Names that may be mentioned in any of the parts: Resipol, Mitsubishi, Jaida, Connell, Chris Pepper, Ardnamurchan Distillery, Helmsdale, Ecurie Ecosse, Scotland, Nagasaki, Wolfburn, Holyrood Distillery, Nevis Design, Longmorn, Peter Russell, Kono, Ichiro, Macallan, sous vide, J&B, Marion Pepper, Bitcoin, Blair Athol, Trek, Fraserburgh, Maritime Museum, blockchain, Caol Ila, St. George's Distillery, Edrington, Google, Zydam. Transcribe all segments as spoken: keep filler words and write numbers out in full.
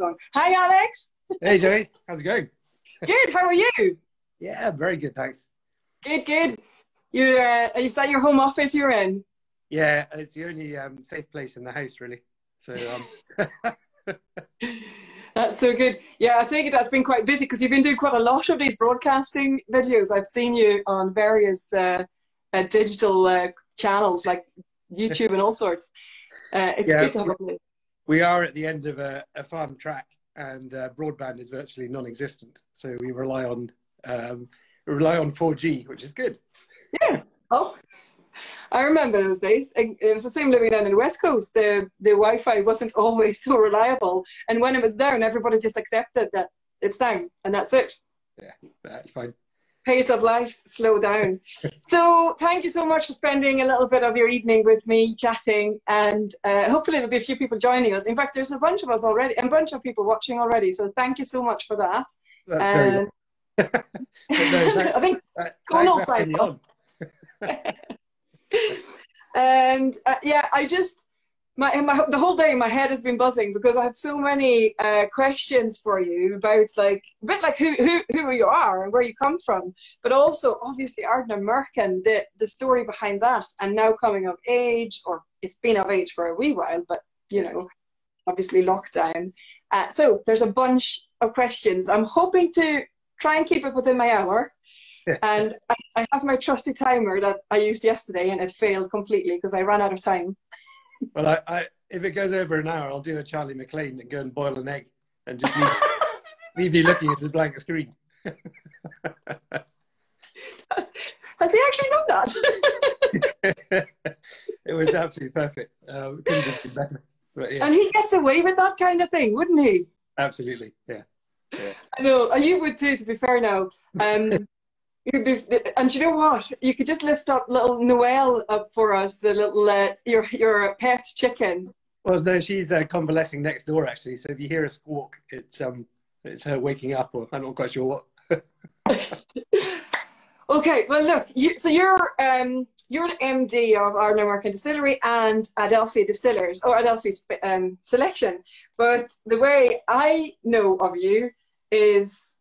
on. Hi, Alex. Hey, Joey. How's it going? Good. How are you? Yeah, very good, thanks. Good, good. You're, uh, is that your home office you're in? Yeah, it's the only um, safe place in the house, really. So. Um... That's so good. Yeah, I take it that's been quite busy because you've been doing quite a lot of these broadcasting videos. I've seen you on various uh, uh, digital uh, channels like YouTube and all sorts. Uh, it's yeah, good to have a we are at the end of a, a farm track, and uh, broadband is virtually non-existent. So we rely on um, we rely on four G, which is good. Yeah. Oh, I remember those days. It was the same living down in the West Coast. The, the Wi-Fi wasn't always so reliable. And when it was down, everybody just accepted that it's down and that's it. Yeah, that's fine. Pace of life, slow down. So thank you so much for spending a little bit of your evening with me chatting. And uh, hopefully there'll be a few people joining us. In fact, there's a bunch of us already, a bunch of people watching already. So thank you so much for that. That's um, very good. No, that, I think that, Connell signed on. And uh, yeah, I just my, my the whole day my head has been buzzing because I have so many uh, questions for you about like a bit like who who who you are and where you come from, but also obviously Ardnamurchan, the the story behind that, and now coming of age, or it's been of age for a wee while, but you know, obviously lockdown. Uh, so there's a bunch of questions. I'm hoping to try and keep it within my hour. And I, I have my trusty timer that I used yesterday, and it failed completely because I ran out of time. Well, I, I, if it goes over an hour, I'll do a Charlie McLean and go and boil an egg and just leave, leave you looking at the blank screen. Has he actually done that? It was absolutely perfect. Uh, it couldn't have been better. But, yeah. And he gets away with that kind of thing, wouldn't he? Absolutely, yeah. yeah. I know, you would too, to be fair now. Um, Be, and you know what? You could just lift up little Noelle up for us, the little uh, your your pet chicken. Well, no, she's uh, convalescing next door actually. So if you hear a squawk, it's um, it's her waking up, or I'm not quite sure what. Okay, well look, you, so you're um you're an M D of Ardnamurchan Distillery and Adelphi Distillers, or Adelphi's um, selection. But the way I know of you is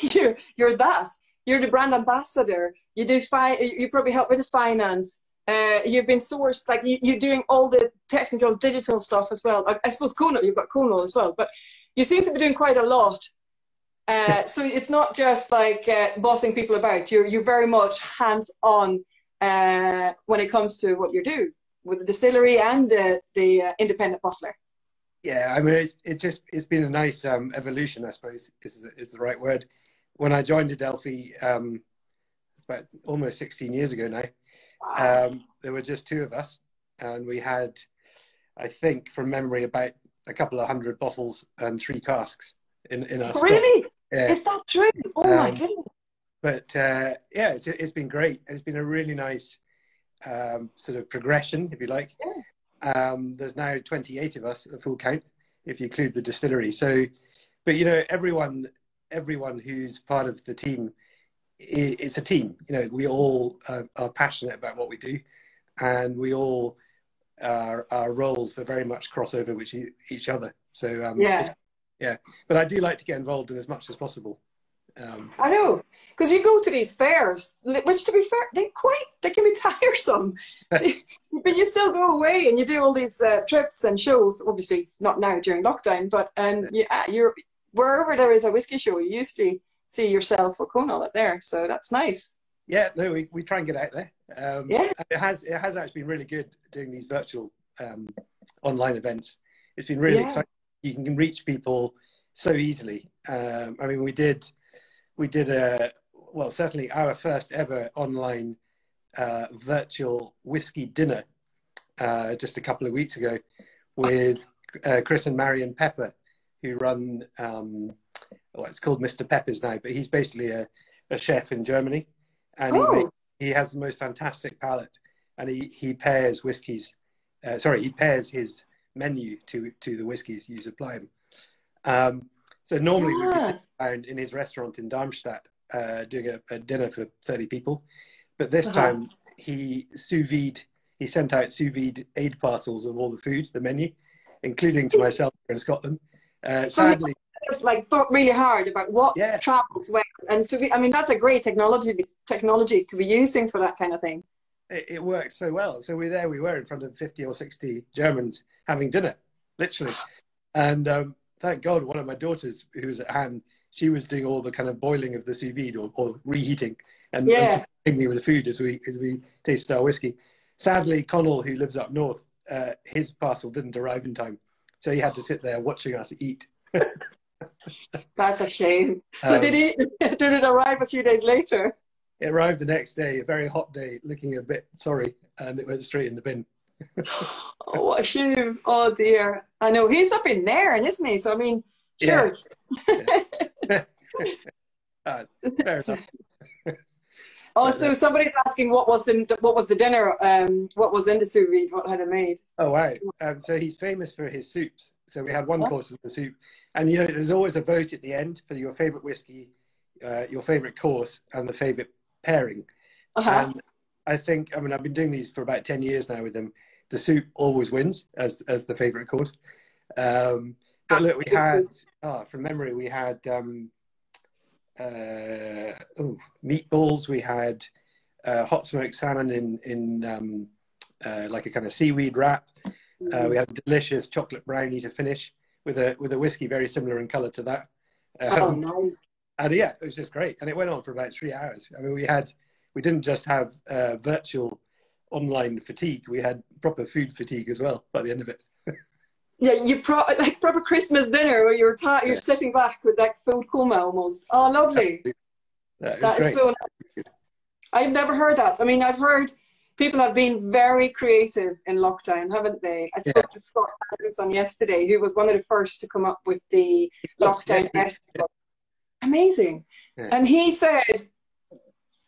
you're you're that. You're the brand ambassador. You do fi You probably help with the finance. Uh, you've been sourced, like you, you're doing all the technical digital stuff as well. I, I suppose Kono, you've got Kono as well, but you seem to be doing quite a lot. Uh, so it's not just like uh, bossing people about. You're you're very much hands on uh, when it comes to what you do with the distillery and the the uh, independent bottler. Yeah, I mean it's it's just it's been a nice um, evolution, I suppose, is the, is the right word. When I joined Adelphi, um, about almost sixteen years ago now, um, there were just two of us, and we had, I think, from memory, about a couple of hundred bottles and three casks in in our really? Stock. Yeah. Is that true? Oh um, my goodness! But uh, yeah, it's it's been great. It's been a really nice um, sort of progression, if you like. Yeah. Um, there's now twenty-eight of us, a full count, if you include the distillery. So, but you know, everyone. everyone who's part of the team, it's a team, you know, we all uh, are passionate about what we do, and we all, uh, our roles were very much crossover with each other. So, um, yeah. yeah, but I do like to get involved in as much as possible. Um, I know, because you go to these fairs, which to be fair, they quite, they can be tiresome, so you, but you still go away and you do all these uh, trips and shows, obviously not now during lockdown, but um, yeah, you're, wherever there is a whiskey show, you usually see yourself or Conal up there, so that's nice. Yeah, no, we, we try and get out there. Um, yeah. It has, it has actually been really good doing these virtual um, online events. It's been really yeah. exciting. You can reach people so easily. Um, I mean, we did, we did a, well, certainly our first ever online uh, virtual whiskey dinner uh, just a couple of weeks ago with uh, Chris and Marion Pepper, who run, um, well, it's called Mister Peppers now, but he's basically a, a chef in Germany, and oh. he, makes, he has the most fantastic palate, and he, he pairs whiskies, uh, sorry, he pairs his menu to, to the whiskies you supply him. Um, so normally yeah. we would sit down in his restaurant in Darmstadt uh, doing a, a dinner for thirty people, but this uh-huh. time he sous vide, he sent out sous vide aid parcels of all the food, the menu, including to myself in Scotland. Uh, sadly, I just like thought really hard about what yeah. travels well, and so we, I mean that's a great technology technology to be using for that kind of thing. It, it works so well. So we there we were in front of fifty or sixty Germans having dinner, literally, and um, thank God one of my daughters who was at hand, she was doing all the kind of boiling of the sous vide or, or reheating, and yeah. and me with the food as we as we tasted our whiskey. Sadly, Connell, who lives up north, uh, his parcel didn't arrive in time. So he had to sit there watching us eat. That's a shame. So um, did it, did it arrive a few days later? It arrived the next day, a very hot day, looking a bit sorry, and it went straight in the bin. Oh, what a shame. Oh, dear. I know. He's up in there, isn't he? So, I mean, sure. Yeah. Yeah. uh, fair enough. Also, somebody's asking what was the what was the dinner? Um, what was in the sous vide? What had it made? Oh wow! Um, so he's famous for his soups. So we had one what? course with the soup, and you know, there's always a vote at the end for your favourite whiskey, uh, your favourite course, and the favourite pairing. Uh-huh. And I think I mean I've been doing these for about ten years now with them. The soup always wins as as the favourite course. Um, but look, we had oh, from memory we had. Um, Uh, oh, meatballs. We had uh, hot smoked salmon in in um, uh, like a kind of seaweed wrap. Uh, we had a delicious chocolate brownie to finish with a with a whiskey very similar in colour to that. Um, oh no! And yeah, it was just great, and it went on for about three hours. I mean, we had we didn't just have uh, virtual online fatigue; we had proper food fatigue as well by the end of it. Yeah, you pro like proper Christmas dinner where you're tired, you're yeah. sitting back with like food coma almost. Oh, lovely! That is, that is so nice. I've never heard that. I mean, I've heard people have been very creative in lockdown, haven't they? I spoke yeah. to Scott Anderson yesterday, who was one of the first to come up with the lockdown festival. Amazing, yeah. And he said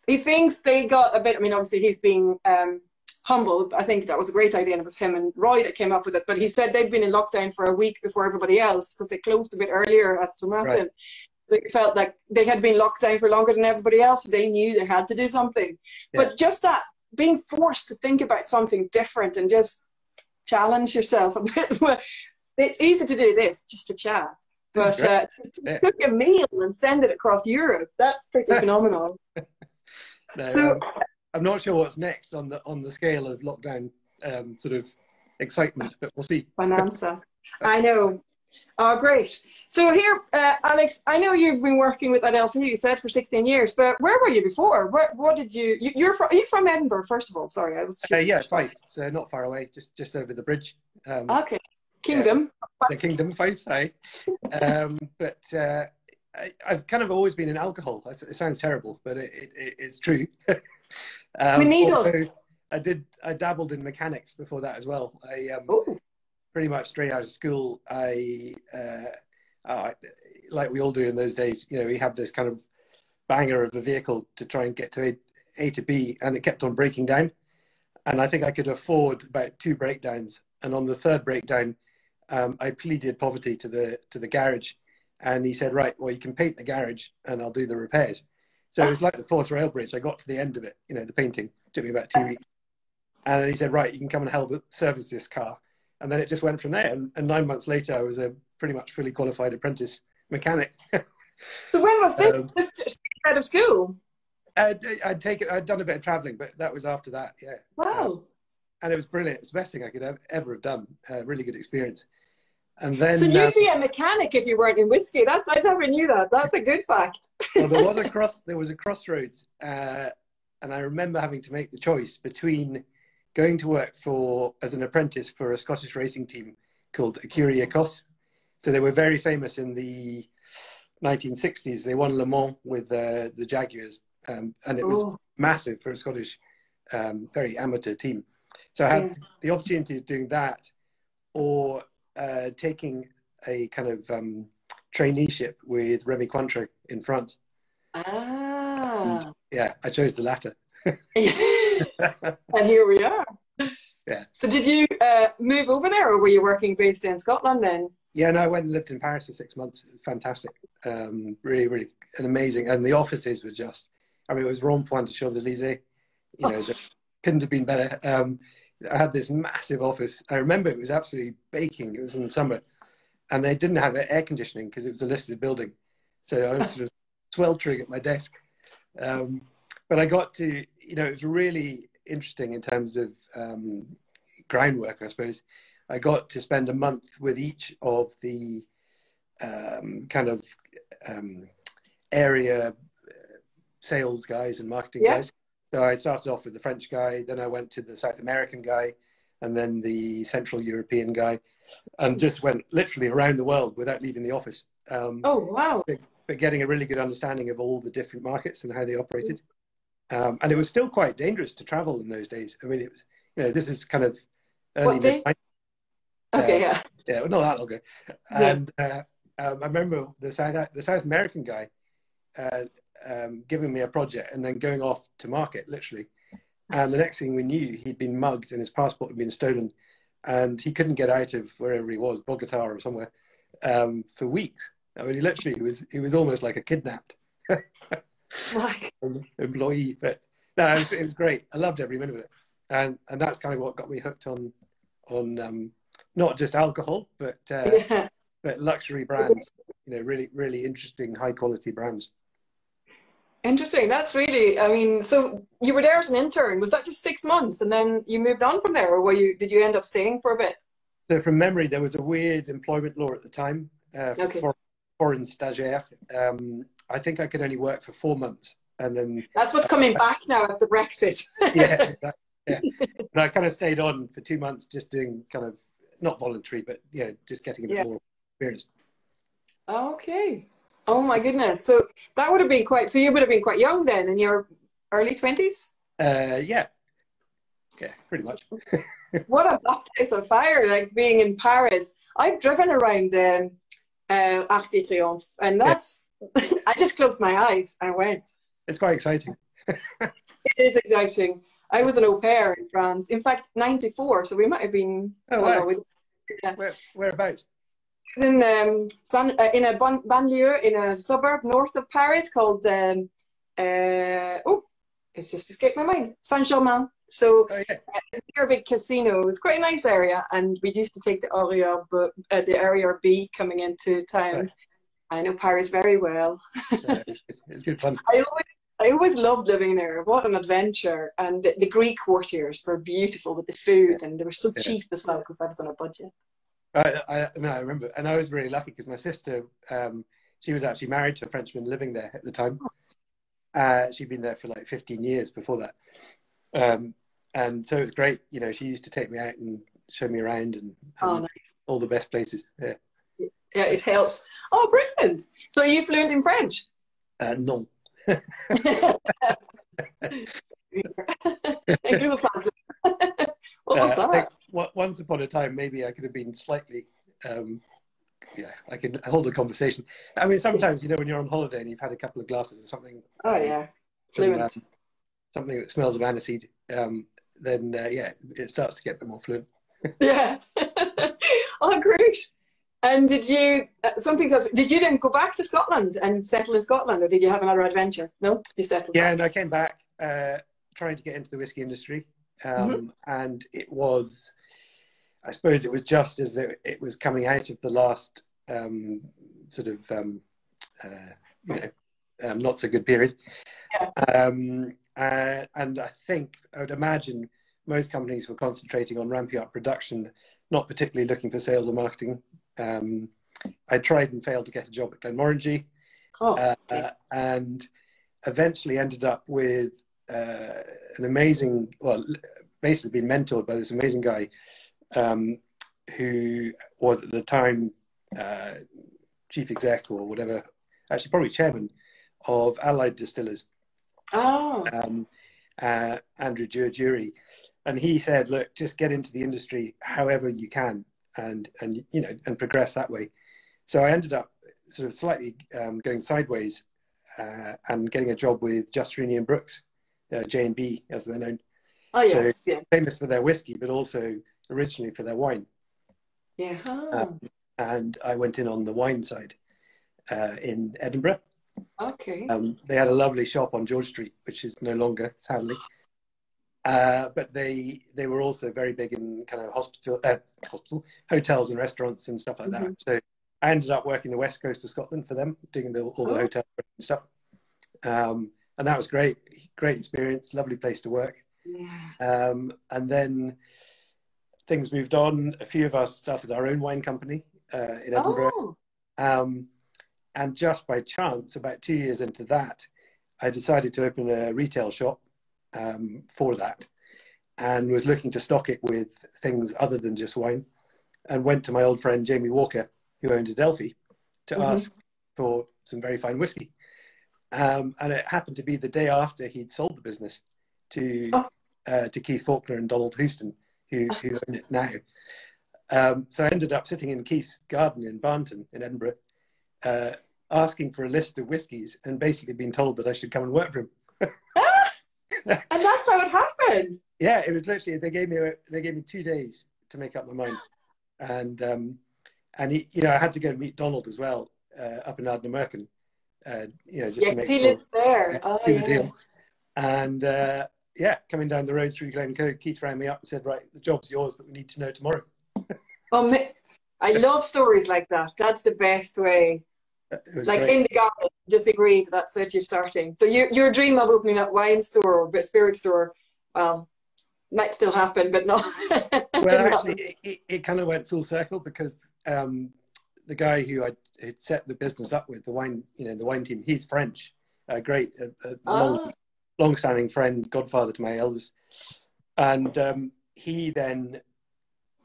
he thinks they got a bit. I mean, obviously he's being. Um, Humble, I think that was a great idea, and it was him and Roy that came up with it. But he said they'd been in lockdown for a week before everybody else because they closed a bit earlier at Tomatin. Right. They felt like they had been locked down for longer than everybody else. So they knew they had to do something. Yeah. But just that being forced to think about something different and just challenge yourself a bit. It's easy to do this, just to chat. But uh, to yeah. cook a meal and send it across Europe, that's pretty phenomenal. No, so, um... I'm not sure what's next on the on the scale of lockdown um, sort of excitement, but we'll see. Bonanza. I know. Oh, great. So here, uh, Alex, I know you've been working with Adelphi, you said, for sixteen years, but where were you before? What, what did you, you you're from, are you from Edinburgh, first of all? Sorry, I was... Uh, yeah, Fife, so not far away, just, just over the bridge. Um, okay. Kingdom. Yeah, the Kingdom, Fife, aye. um, but... Uh, I, I've kind of always been in alcohol. It sounds terrible, but it, it, it's true. um, we need us. I did. I dabbled in mechanics before that as well. I um, pretty much straight out of school. I uh, uh, like we all do in those days. You know, we have this kind of banger of a vehicle to try and get to A, A to B, and it kept on breaking down. And I think I could afford about two breakdowns. And on the third breakdown, um, I pleaded poverty to the to the garage. And he said, right, well, you can paint the garage and I'll do the repairs. So it was like the fourth rail bridge. I got to the end of it, you know, the painting. It took me about two weeks. And then he said, right, you can come and help service this car. And then it just went from there. And, and nine months later, I was a pretty much fully qualified apprentice mechanic. So when was this? Um, just out of school? I'd, I'd, taken, I'd done a bit of traveling, but that was after that, yeah. Wow. Um, and it was brilliant. It's the best thing I could have, ever have done. Uh, really good experience. And then, so you'd be a mechanic if you weren't in whiskey. That's I never knew that. That's a good fact. Well, there was a cross. There was a crossroads, uh, and I remember having to make the choice between going to work for as an apprentice for a Scottish racing team called Ecurie Ecosse. So they were very famous in the nineteen sixties. They won Le Mans with uh, the Jaguars, um, and it was Ooh. massive for a Scottish, um, very amateur team. So I had yeah. the opportunity of doing that, or Uh, taking a kind of um, traineeship with Remy Cointreau in France. Ah. And, yeah, I chose the latter. And here we are. Yeah. So did you uh, move over there, or were you working based in Scotland then? Yeah, no, I went and lived in Paris for six months. Fantastic. Um, really, really an amazing. And the offices were just, I mean, it was Rond Point de Champs-Élysées. You know, oh. couldn't have been better. Um, I had this massive office. I remember it was absolutely baking. It was in the summer. and they didn't have air conditioning because it was a listed building. So I was sort of sweltering at my desk. Um, but I got to, you know, it was really interesting in terms of um, grind work, I suppose. I got to spend a month with each of the um, kind of um, area sales guys and marketing yeah. guys. So I started off with the French guy, then I went to the South American guy, and then the Central European guy, and just went literally around the world without leaving the office. Um, oh, wow. But, but getting a really good understanding of all the different markets and how they operated. Um, and it was still quite dangerous to travel in those days. I mean, it was, you know, this is kind of early mid nineties. Okay, uh, yeah. Yeah, well, not that long ago. And yeah. uh, um, I remember the South, the South American guy, uh, Um, giving me a project and then going off to market literally, and the next thing we knew he'd been mugged and his passport had been stolen, and he couldn't get out of wherever he was, Bogota or somewhere, um, for weeks. I mean, he literally he was he was almost like a kidnapped employee. But no, it was, it was great. I loved every minute of it, and and that's kind of what got me hooked on on um, not just alcohol, but uh, yeah. but luxury brands. You know, really really interesting high quality brands. Interesting. That's really, I mean, so you were there as an intern. Was that just six months and then you moved on from there, or were you, did you end up staying for a bit? So from memory, there was a weird employment law at the time uh, for okay. foreign, foreign stagiaire. Um, I think I could only work for four months. And then... That's what's coming uh, back now after Brexit. yeah. That, yeah. And I kind of stayed on for two months just doing kind of, not voluntary, but, you know, just getting a bit yeah. more experience. Okay. Oh my goodness! So that would have been quite. So you would have been quite young then, in your early twenties. Uh, yeah, yeah, pretty much. What a baptise of fire! Like being in Paris, I've driven around um, uh, Arc de Triomphe, and that's. Yeah. I just closed my eyes and went. It's quite exciting. It is exciting. I was an au pair in France. In fact, ninety-four. So we might have been. Oh wow. Know, yeah. Where, whereabouts? In um, San, uh, in a ban banlieue in a suburb north of Paris called um, uh, oh, it's just escaped my mind, Saint-Germain. So oh, yeah. uh, near a big casino. It was quite a nice area, and we used to take the Aurier uh, the Aurier B coming into town. Right. I know Paris very well. Yeah, it's, good. It's good fun. I always I always loved living there. What an adventure! And the, the Greek quartiers were beautiful with the food, yeah. and they were so yeah. cheap as well because I was on a budget. I, I, no, I remember, and I was really lucky because my sister, um, she was actually married to a Frenchman living there at the time. Uh, she'd been there for like fifteen years before that, um, and so it was great. You know, she used to take me out and show me around and, and oh, nice. all the best places. Yeah, yeah, it helps. Oh, brilliant! So, are you fluent in French? Uh, no. Google Translate. What was uh, that? Think, once upon a time, maybe I could have been slightly, um, yeah, I could hold a conversation. I mean, sometimes, you know, when you're on holiday and you've had a couple of glasses or something. Oh, yeah. Fluent. Some, um, something that smells of aniseed, um, then, uh, yeah, it starts to get a bit more fluent. Yeah. Oh, great. And did you, uh, something else, did you then go back to Scotland and settle in Scotland, or did you have another adventure? No, you settled. Yeah, back. And I came back uh, trying to get into the whiskey industry. Um, mm-hmm. And it was, I suppose it was just as the, it was coming out of the last um, sort of, um, uh, you know, um, not so good period. Yeah. Um, uh, and I think, I would imagine most companies were concentrating on ramping up production, not particularly looking for sales or marketing. Um, I tried and failed to get a job at Glenmorangie. Oh, uh, uh, and eventually ended up with Uh, an amazing, well, basically been mentored by this amazing guy um, who was at the time uh, chief exec or whatever, actually probably chairman of Allied Distillers. Oh. Um, uh, Andrew Dewar. And he said, look, just get into the industry however you can and, and you know, and progress that way. So I ended up sort of slightly um, going sideways uh, and getting a job with Justerini and Brooks. Uh, J and B, as they're known. Oh, yes, so, yeah. Famous for their whiskey, but also originally for their wine. Yeah. Um, and I went in on the wine side uh, in Edinburgh. Okay. Um, they had a lovely shop on George Street, which is no longer, sadly. Uh, but they they were also very big in kind of hospital, uh, hospital hotels and restaurants and stuff like mm-hmm. that. So I ended up working the west coast of Scotland for them, doing the, all the hotel and stuff. Um, and that was great, great experience, lovely place to work. Yeah. Um, and then things moved on. A few of us started our own wine company uh, in Edinburgh. Oh. Um, and just by chance, about two years into that, I decided to open a retail shop um, for that, and was looking to stock it with things other than just wine, and went to my old friend Jamie Walker, who owned Adelphi, to mm-hmm. ask for some very fine whiskey. Um, and it happened to be the day after he'd sold the business to oh. uh, to Keith Faulkner and Donald Houston, who, who own it now. Um, so I ended up sitting in Keith's garden in Barnton in Edinburgh, uh, asking for a list of whiskies, and basically being told that I should come and work for him. And that's how it happened. Yeah, it was literally, they gave me they gave me two days to make up my mind, and um, and he, you know, I had to go and meet Donald as well uh, up in Ardnamurchan. Uh, you know, just yeah, to make deal sure, it there. Oh, do yeah. the deal. And uh, yeah, coming down the road through Glencoe, Keith rang me up and said, "Right, the job's yours, but we need to know tomorrow." um, I love stories like that. That's the best way. Like great. In the garden, just agree that's it. You're starting. So your your dream of opening up wine store or spirit store, um, might still happen, but not. Well, actually, it, it kind of went full circle, because um, the guy who I had set the business up with, the wine, you know, the wine team, he's French, a great, a, a ah. long, long-standing friend, godfather to my elders, and um, he then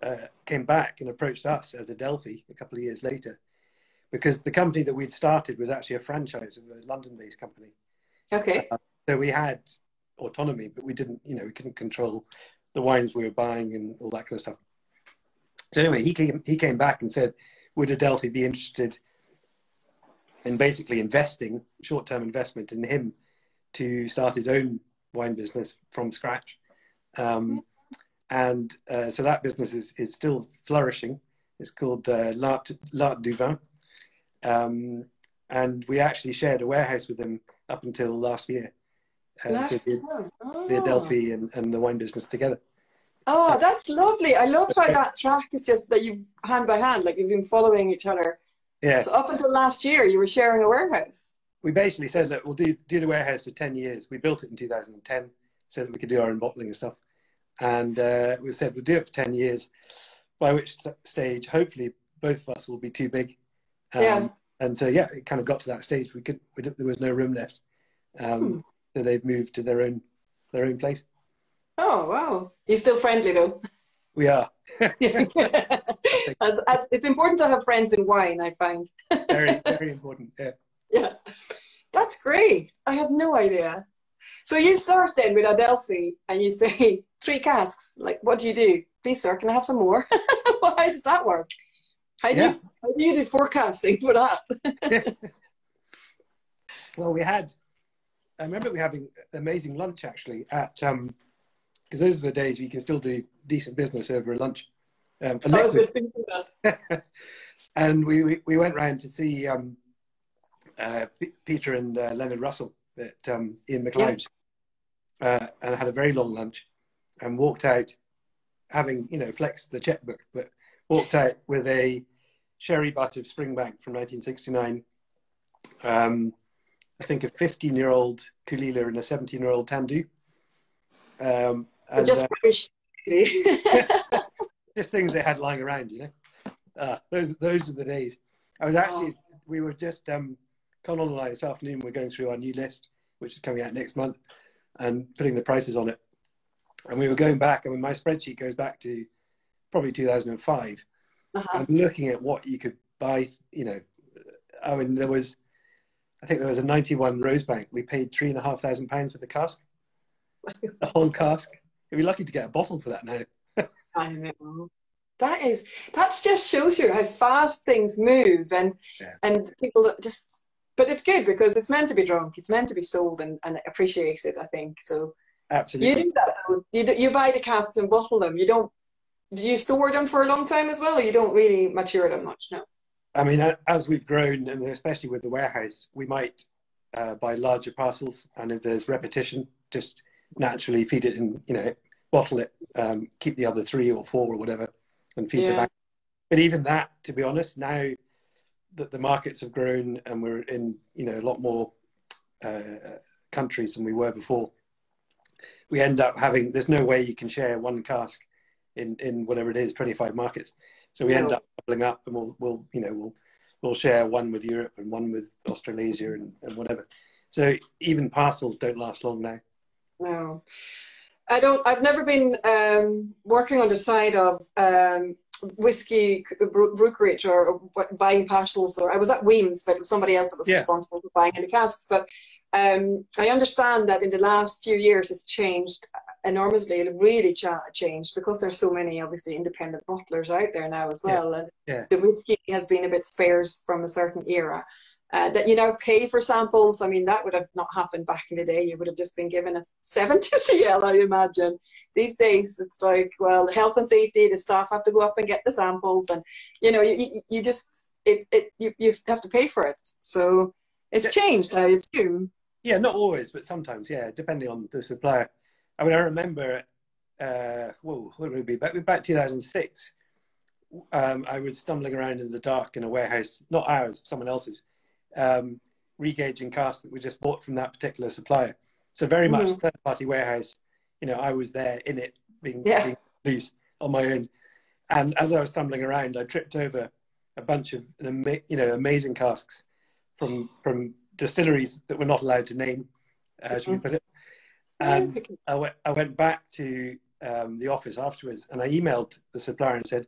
uh, came back and approached us as Adelphi a couple of years later, because the company that we'd started was actually a franchise of a London-based company. Okay. Uh, so we had autonomy, but we didn't, you know, we couldn't control the wines we were buying and all that kind of stuff. So anyway, he came, he came back and said, would Adelphi be interested in basically investing, short-term investment in him to start his own wine business from scratch? Um, and uh, so that business is, is still flourishing. It's called uh, L'Art, L'Art du Vin. Um, and we actually shared a warehouse with him up until last year. Uh, so the, oh. the Adelphi and, and the wine business together. Oh, that's lovely. I love how that track is just that you hand by hand, like you've been following each other. Yeah. So up until last year, you were sharing a warehouse. We basically said, look, we'll do, do the warehouse for ten years. We built it in two thousand ten so that we could do our own bottling and stuff. And uh, we said we'll do it for ten years, by which stage, hopefully, both of us will be too big. Um, yeah. And so, yeah, it kind of got to that stage. We could, we there was no room left. Um, hmm. So they've moved to their own, their own place. Oh, wow. You're still friendly, though. We are. as, as, it's important to have friends in wine, I find. Very, very important, yeah. Yeah. That's great. I had no idea. So you start then with Adelphi, and you say, three casks. Like, what do you do? Please, sir, can I have some more? Well, how does that work? How do, yeah. you, how do you do forecasting for that? Well, we had... I remember we having amazing lunch, actually, at... Um, because those are the days where you can still do decent business over a lunch. Um, I was just thinking that. And we, we, we went round to see um, uh, P- Peter and uh, Leonard Russell at um, Ian McLeod's, yeah. uh, and had a very long lunch, and walked out having, you know, flexed the checkbook, but walked out with a sherry butt of Springbank from nineteen sixty-nine, um, I think a fifteen-year-old Caol Ila and a seventeen-year-old Tamdu. Um, And, just, uh, just things they had lying around, you know. Uh, those those are the days. I was actually, oh. we were just, um, Connell and I this afternoon, we're going through our new list, which is coming out next month, and putting the prices on it. And we were going back, I mean, my spreadsheet goes back to probably two thousand five. Uh-huh. I'm looking at what you could buy, you know. I mean, there was, I think there was a ninety-one Rosebank. We paid three and a half thousand pounds for the cask. The whole cask. You'd be lucky to get a bottle for that now. I know. That is, that just shows you how fast things move, and yeah. and people just, but it's good because it's meant to be drunk. It's meant to be sold and, and appreciated, I think. So absolutely. You do that though. You, do, you buy the casks and bottle them. You don't, do you store them for a long time as well, or you don't really mature them much? No. I mean, as we've grown, and especially with the warehouse, we might uh, buy larger parcels, and if there's repetition, just naturally feed it and, you know, bottle it, um, keep the other three or four or whatever and feed yeah. them back. But even that, to be honest, now that the markets have grown and we're in, you know, a lot more uh, countries than we were before, we end up having, there's no way you can share one cask in, in whatever it is, twenty-five markets. So we no. end up doubling up, and we'll, we'll, you know, we'll, we'll share one with Europe and one with Australasia and, and whatever. So even parcels don't last long now. No, I don't, I've never been um, working on the side of um, whiskey brokerage or buying parcels, or I was at Weems, but it was somebody else that was yeah. responsible for buying any casks. But um, I understand that in the last few years it's changed enormously. It really cha changed because there's so many obviously independent bottlers out there now as well, yeah. and yeah. the whiskey has been a bit sparse from a certain era. Uh, that you now pay for samples. I mean, that would have not happened back in the day. You would have just been given a seventy C L, I imagine. These days, it's like, well, health and safety, the staff have to go up and get the samples. And, you know, you, you just, it, it, you, you have to pay for it. So it's changed, I assume. Yeah, not always, but sometimes, yeah, depending on the supplier. I mean, I remember, uh, whoa, what would it be? Back, back two thousand six, um, I was stumbling around in the dark in a warehouse, not ours, someone else's. Um, regauging casks that we just bought from that particular supplier. So very much mm-hmm. third-party warehouse. You know, I was there in it, being, yeah. being loose on my own. And as I was stumbling around, I tripped over a bunch of an ama you know amazing casks from from distilleries that we're not allowed to name, uh, mm-hmm. should we put it? And I went I went back to um, the office afterwards, and I emailed the supplier and said,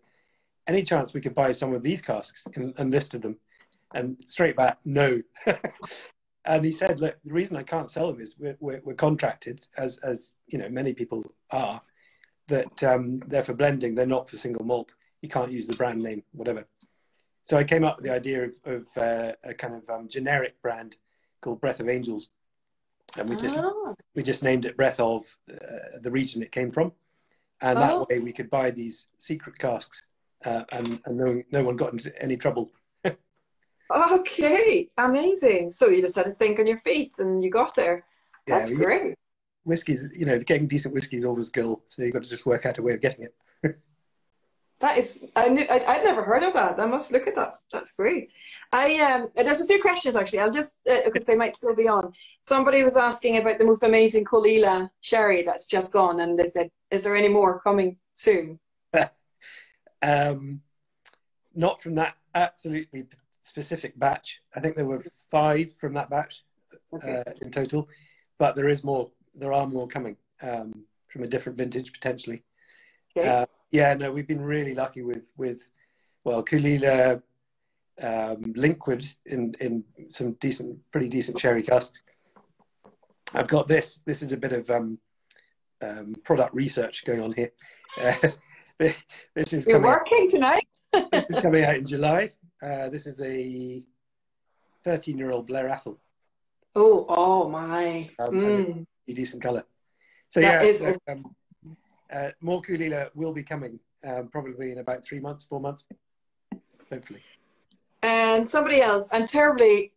"Any chance we could buy some of these casks?" and, and listed them. And straight back, no. And he said, look, the reason I can't sell them is we're, we're, we're contracted, as, as you know, many people are, that um, they're for blending, they're not for single malt. You can't use the brand name, whatever. So I came up with the idea of, of uh, a kind of um, generic brand called Breath of Angels. And we just, oh. we just named it Breath of uh, the region it came from. And that oh. way we could buy these secret casks uh, and, and no, no one got into any trouble. Okay, amazing. So you just had to think on your feet and you got there. Yeah, that's great. Whiskies, you know, getting decent whiskey is always gold, so you've got to just work out a way of getting it. That is, I knew, I, I'd never heard of that. I must look at that. That's great. I um, There's a few questions, actually. I'll just, because uh, they might still be on. Somebody was asking about the most amazing Caol Ila sherry that's just gone, and they said, is there any more coming soon? um, not from that absolutely specific batch. I think there were five from that batch okay. uh, in total, but there is more, there are more coming um, from a different vintage potentially. Okay. Uh, yeah, no, we've been really lucky with, with well, Caol Ila, um, Linkwood in, in some decent, pretty decent sherry casks. I've got this, this is a bit of um, um, product research going on here. Uh, this is You're working tonight? This is coming out in July. Uh, this is a thirteen-year-old Blair Athol. Oh, oh my! Um, mm. A decent colour. So that yeah, is so, um, uh, more Caol Ila will be coming um, probably in about three months, four months, hopefully. And somebody else, I'm terribly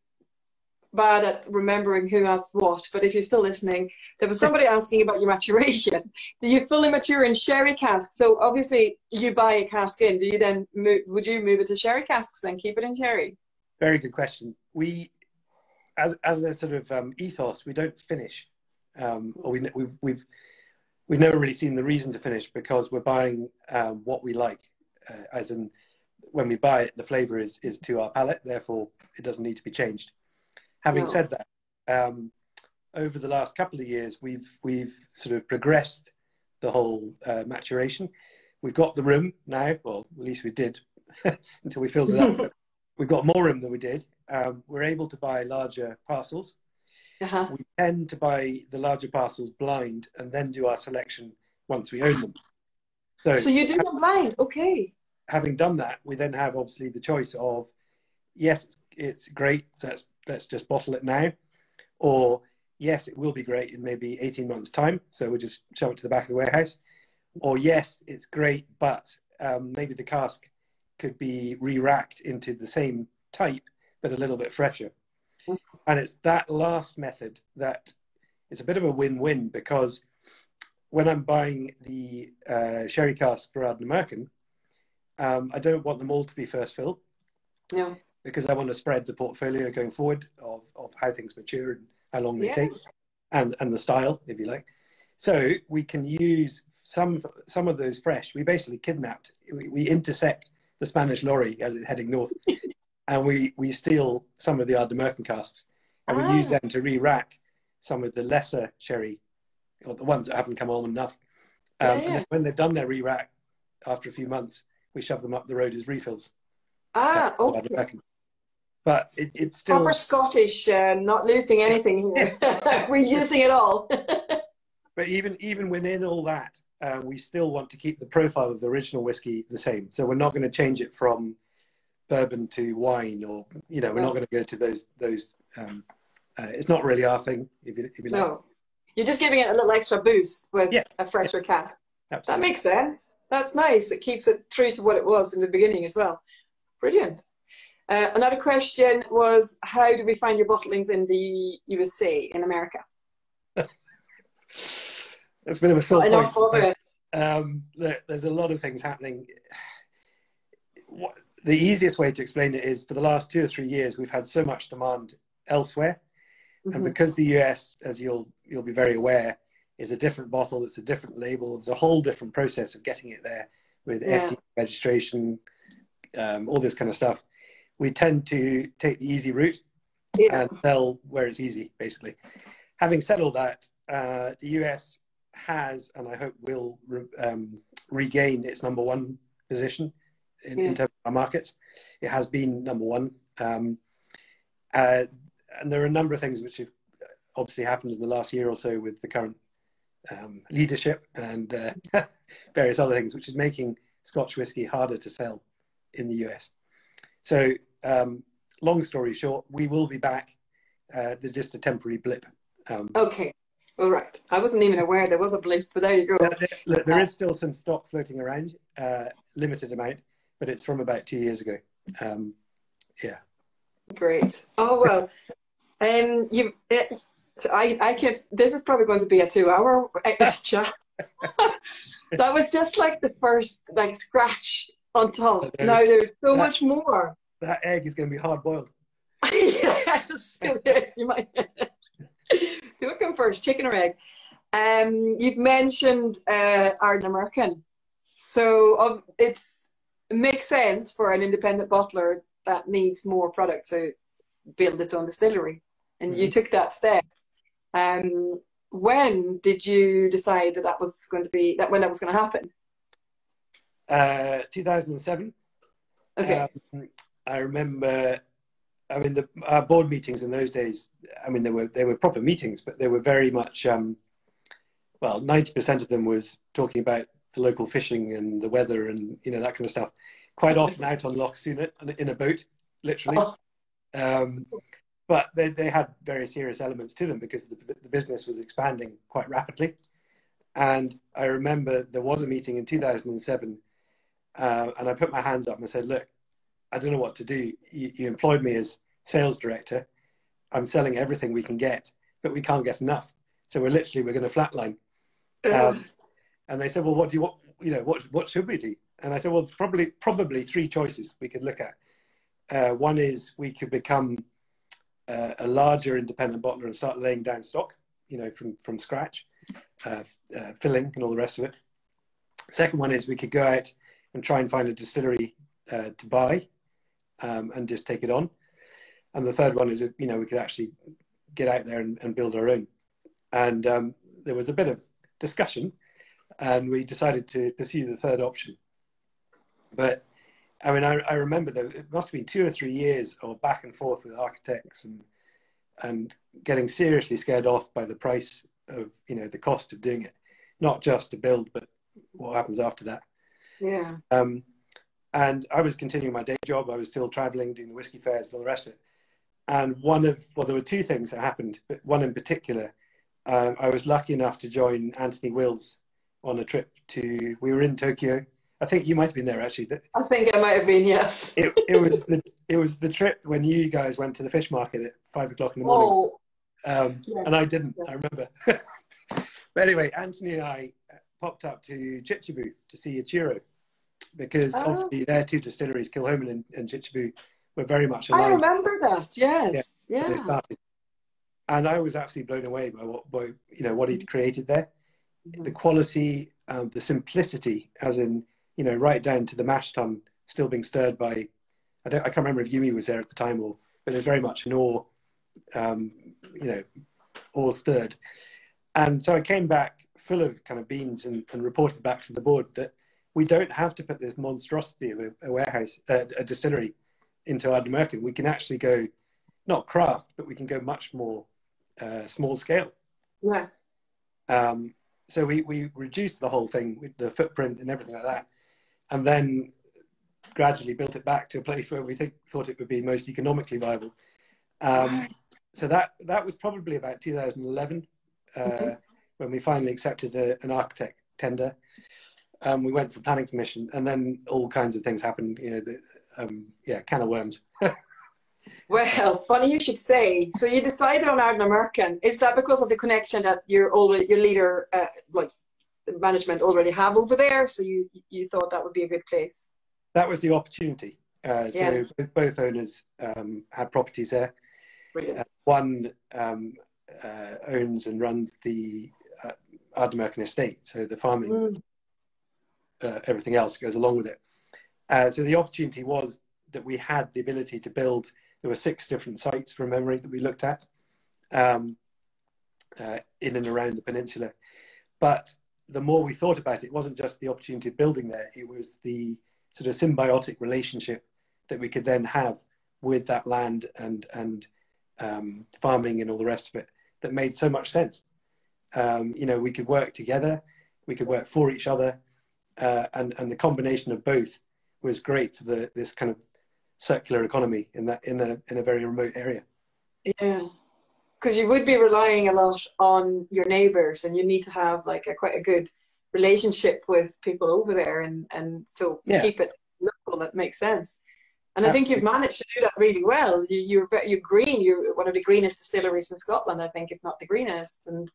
bad at remembering who asked what, but if you're still listening, there was somebody asking about your maturation. Do you fully mature in sherry casks? So obviously you buy a cask in, do you then move, would you move it to sherry casks and keep it in sherry? Very good question. We, as, as a sort of um, ethos, we don't finish, um, or we, we've, we've, we've never really seen the reason to finish because we're buying um, what we like, uh, as in when we buy it, the flavour is, is to our palate, therefore it doesn't need to be changed. Having no. said that, um, over the last couple of years, we've we've sort of progressed the whole uh, maturation. We've got the room now, well, at least we did until we filled it up. But we've got more room than we did. Um, we're able to buy larger parcels. Uh-huh. We tend to buy the larger parcels blind and then do our selection once we own them. So, so you do them blind, okay. Having done that, we then have obviously the choice of, yes, it's, it's great, so that's let's just bottle it now, or yes, it will be great in maybe eighteen months time, so we'll just shove it to the back of the warehouse, or yes, it's great, but um, maybe the cask could be re-racked into the same type, but a little bit fresher. And it's that last method that it's a bit of a win-win, because when I'm buying the uh, sherry cask for Ardnamurchan, um, I don't want them all to be first fill. No. because I want to spread the portfolio going forward of, of how things mature and how long they yeah. take, and, and the style, if you like. So we can use some, some of those fresh. We basically kidnapped, we, we intercept the Spanish lorry as it's heading north, and we, we steal some of the Ardnamurchan casks, and ah. we use them to re-rack some of the lesser sherry, or the ones that haven't come on enough. Um, yeah, yeah. And then when they've done their re-rack, after a few months, we shove them up the road as refills. Ah, okay. But it, it's still... Proper Scottish, uh, not losing anything here. We're using it all. But even, even within all that, uh, we still want to keep the profile of the original whiskey the same. So we're not going to change it from bourbon to wine, or, you know, we're no. not going to go to those... those um, uh, it's not really our thing, if you, if you no. like. You're just giving it a little extra boost with yeah. a fresher yeah. cast. Absolutely. That makes sense. That's nice. It keeps it true to what it was in the beginning as well. Brilliant. Uh, another question was, how do we find your bottlings in the U S A, in America? That's a bit of a sore point. But, um, look, there's a lot of things happening. What, the easiest way to explain it is, for the last two or three years, we've had so much demand elsewhere. Mm-hmm. And because the U S, as you'll, you'll be very aware, is a different bottle, it's a different label, it's a whole different process of getting it there with yeah. F D A registration, um, all this kind of stuff. We tend to take the easy route yeah. and sell where it's easy, basically. Having said all that, uh, the U S has, and I hope will re um, regain its number one position in, yeah. in terms of our markets. It has been number one. Um, uh, and there are a number of things which have obviously happened in the last year or so with the current Um, leadership and uh, various other things, which is making Scotch whisky harder to sell in the U S. So um, long story short, we will be back. Uh, there's just a temporary blip. Um, okay, all right. I wasn't even aware there was a blip, but there you go. There, there, there uh, is still some stock floating around, uh, limited amount, but it's from about two years ago. Um, yeah. Great. Oh, well. um, you. Uh, So I, I can, this is probably going to be a two-hour chat. That was just like the first, like, scratch on top. Now there's so that, much more. That egg is going to be hard-boiled. Yes, it is. You might. Who can first, chicken or egg? Um, you've mentioned uh, Ardnamurchan. So um, it's, it makes sense for an independent bottler that needs more product to build its own distillery. And you mm-hmm. took that step. Um, when did you decide that that was going to be, that when that was going to happen? Uh, two thousand seven. Okay. Um, I remember, I mean, the, our board meetings in those days, I mean, they were, they were proper meetings, but they were very much, um, well, ninety percent of them was talking about the local fishing and the weather and, you know, that kind of stuff. Quite often out on Loch Sunnit in a boat, literally. Oh. Um, But they, they had very serious elements to them because the, the business was expanding quite rapidly. And I remember there was a meeting in two thousand seven uh, and I put my hands up and I said, look, I don't know what to do. You, you employed me as sales director. I'm selling everything we can get, but we can't get enough. So we're literally, we're going to flatline. Um, and they said, well, what do you want? You know, what, what should we do? And I said, well, it's probably, probably three choices we could look at. Uh, one is we could become Uh, a larger independent bottler and start laying down stock, you know, from, from scratch, uh, uh, filling and all the rest of it. Second one is we could go out and try and find a distillery uh, to buy um, and just take it on. And the third one is, you know, we could actually get out there and, and build our own. And um, there was a bit of discussion and we decided to pursue the third option. But I mean, I, I remember there, it must have been two or three years of back and forth with architects and and getting seriously scared off by the price of, you know, the cost of doing it, not just to build, but what happens after that. Yeah. Um, and I was continuing my day job. I was still traveling, doing the whiskey fairs and all the rest of it. And one of, well, there were two things that happened, but one in particular, um, I was lucky enough to join Anthony Wills on a trip to, we were in Tokyo. I think you might have been there, actually. I think I might have been, yes. it, it, was the, it was the trip when you guys went to the fish market at five o'clock in the morning. Oh. Um, yes. And I didn't, yes. I remember. But anyway, Anthony and I popped up to Chichibu to see Ichiro because oh. obviously their two distilleries, Kilchoman and, and Chichibu, were very much aligned. I remember that, yes. Yeah. yeah. And I was absolutely blown away by what, by, you know, what he'd created there. Mm-hmm. The quality, um, the simplicity, as in, you know, right down to the mash tun still being stirred by, I, don't, I can't remember if Yumi was there at the time, or, but there's very much an awe, um, you know, awe stirred. And so I came back full of kind of beans and, and reported back to the board that we don't have to put this monstrosity of a, a warehouse, uh, a distillery into Ardnamurchan. We can actually go, not craft, but we can go much more uh, small scale. Yeah. Um, so we, we reduced the whole thing with the footprint and everything like that. And then gradually built it back to a place where we think, thought it would be most economically viable. Um, so that, that was probably about two thousand eleven. Uh, mm-hmm. When we finally accepted a, an architect tender, um, we went for planning permission, and then all kinds of things happened. You know, the, um, yeah, can of worms. Well, funny you should say. So you decided on Ardnamurchan. Is that because of the connection that your already your leader, uh, like the management, already have over there? So you you thought that would be a good place. That was the opportunity. Uh, so yeah. both, both owners um, had properties there. Uh, one. Um, Uh, owns and runs the uh, Ardnamurchan estate, so the farming, mm. uh, everything else goes along with it. Uh, so the opportunity was that we had the ability to build. There were six different sites from memory that we looked at um, uh, in and around the peninsula. But the more we thought about it, it wasn't just the opportunity of building there, it was the sort of symbiotic relationship that we could then have with that land and and um, farming and all the rest of it. That made so much sense. Um, you know, we could work together, we could work for each other, uh, and and the combination of both was great for the this kind of circular economy in that in the in a very remote area. Yeah, because you would be relying a lot on your neighbours, and you need to have like a quite a good relationship with people over there, and and so yeah. keep it local. That makes sense. And Absolutely. I think you've managed to do that really well. You, you're, you're green. You're one of the greenest distilleries in Scotland, I think, if not the greenest. And,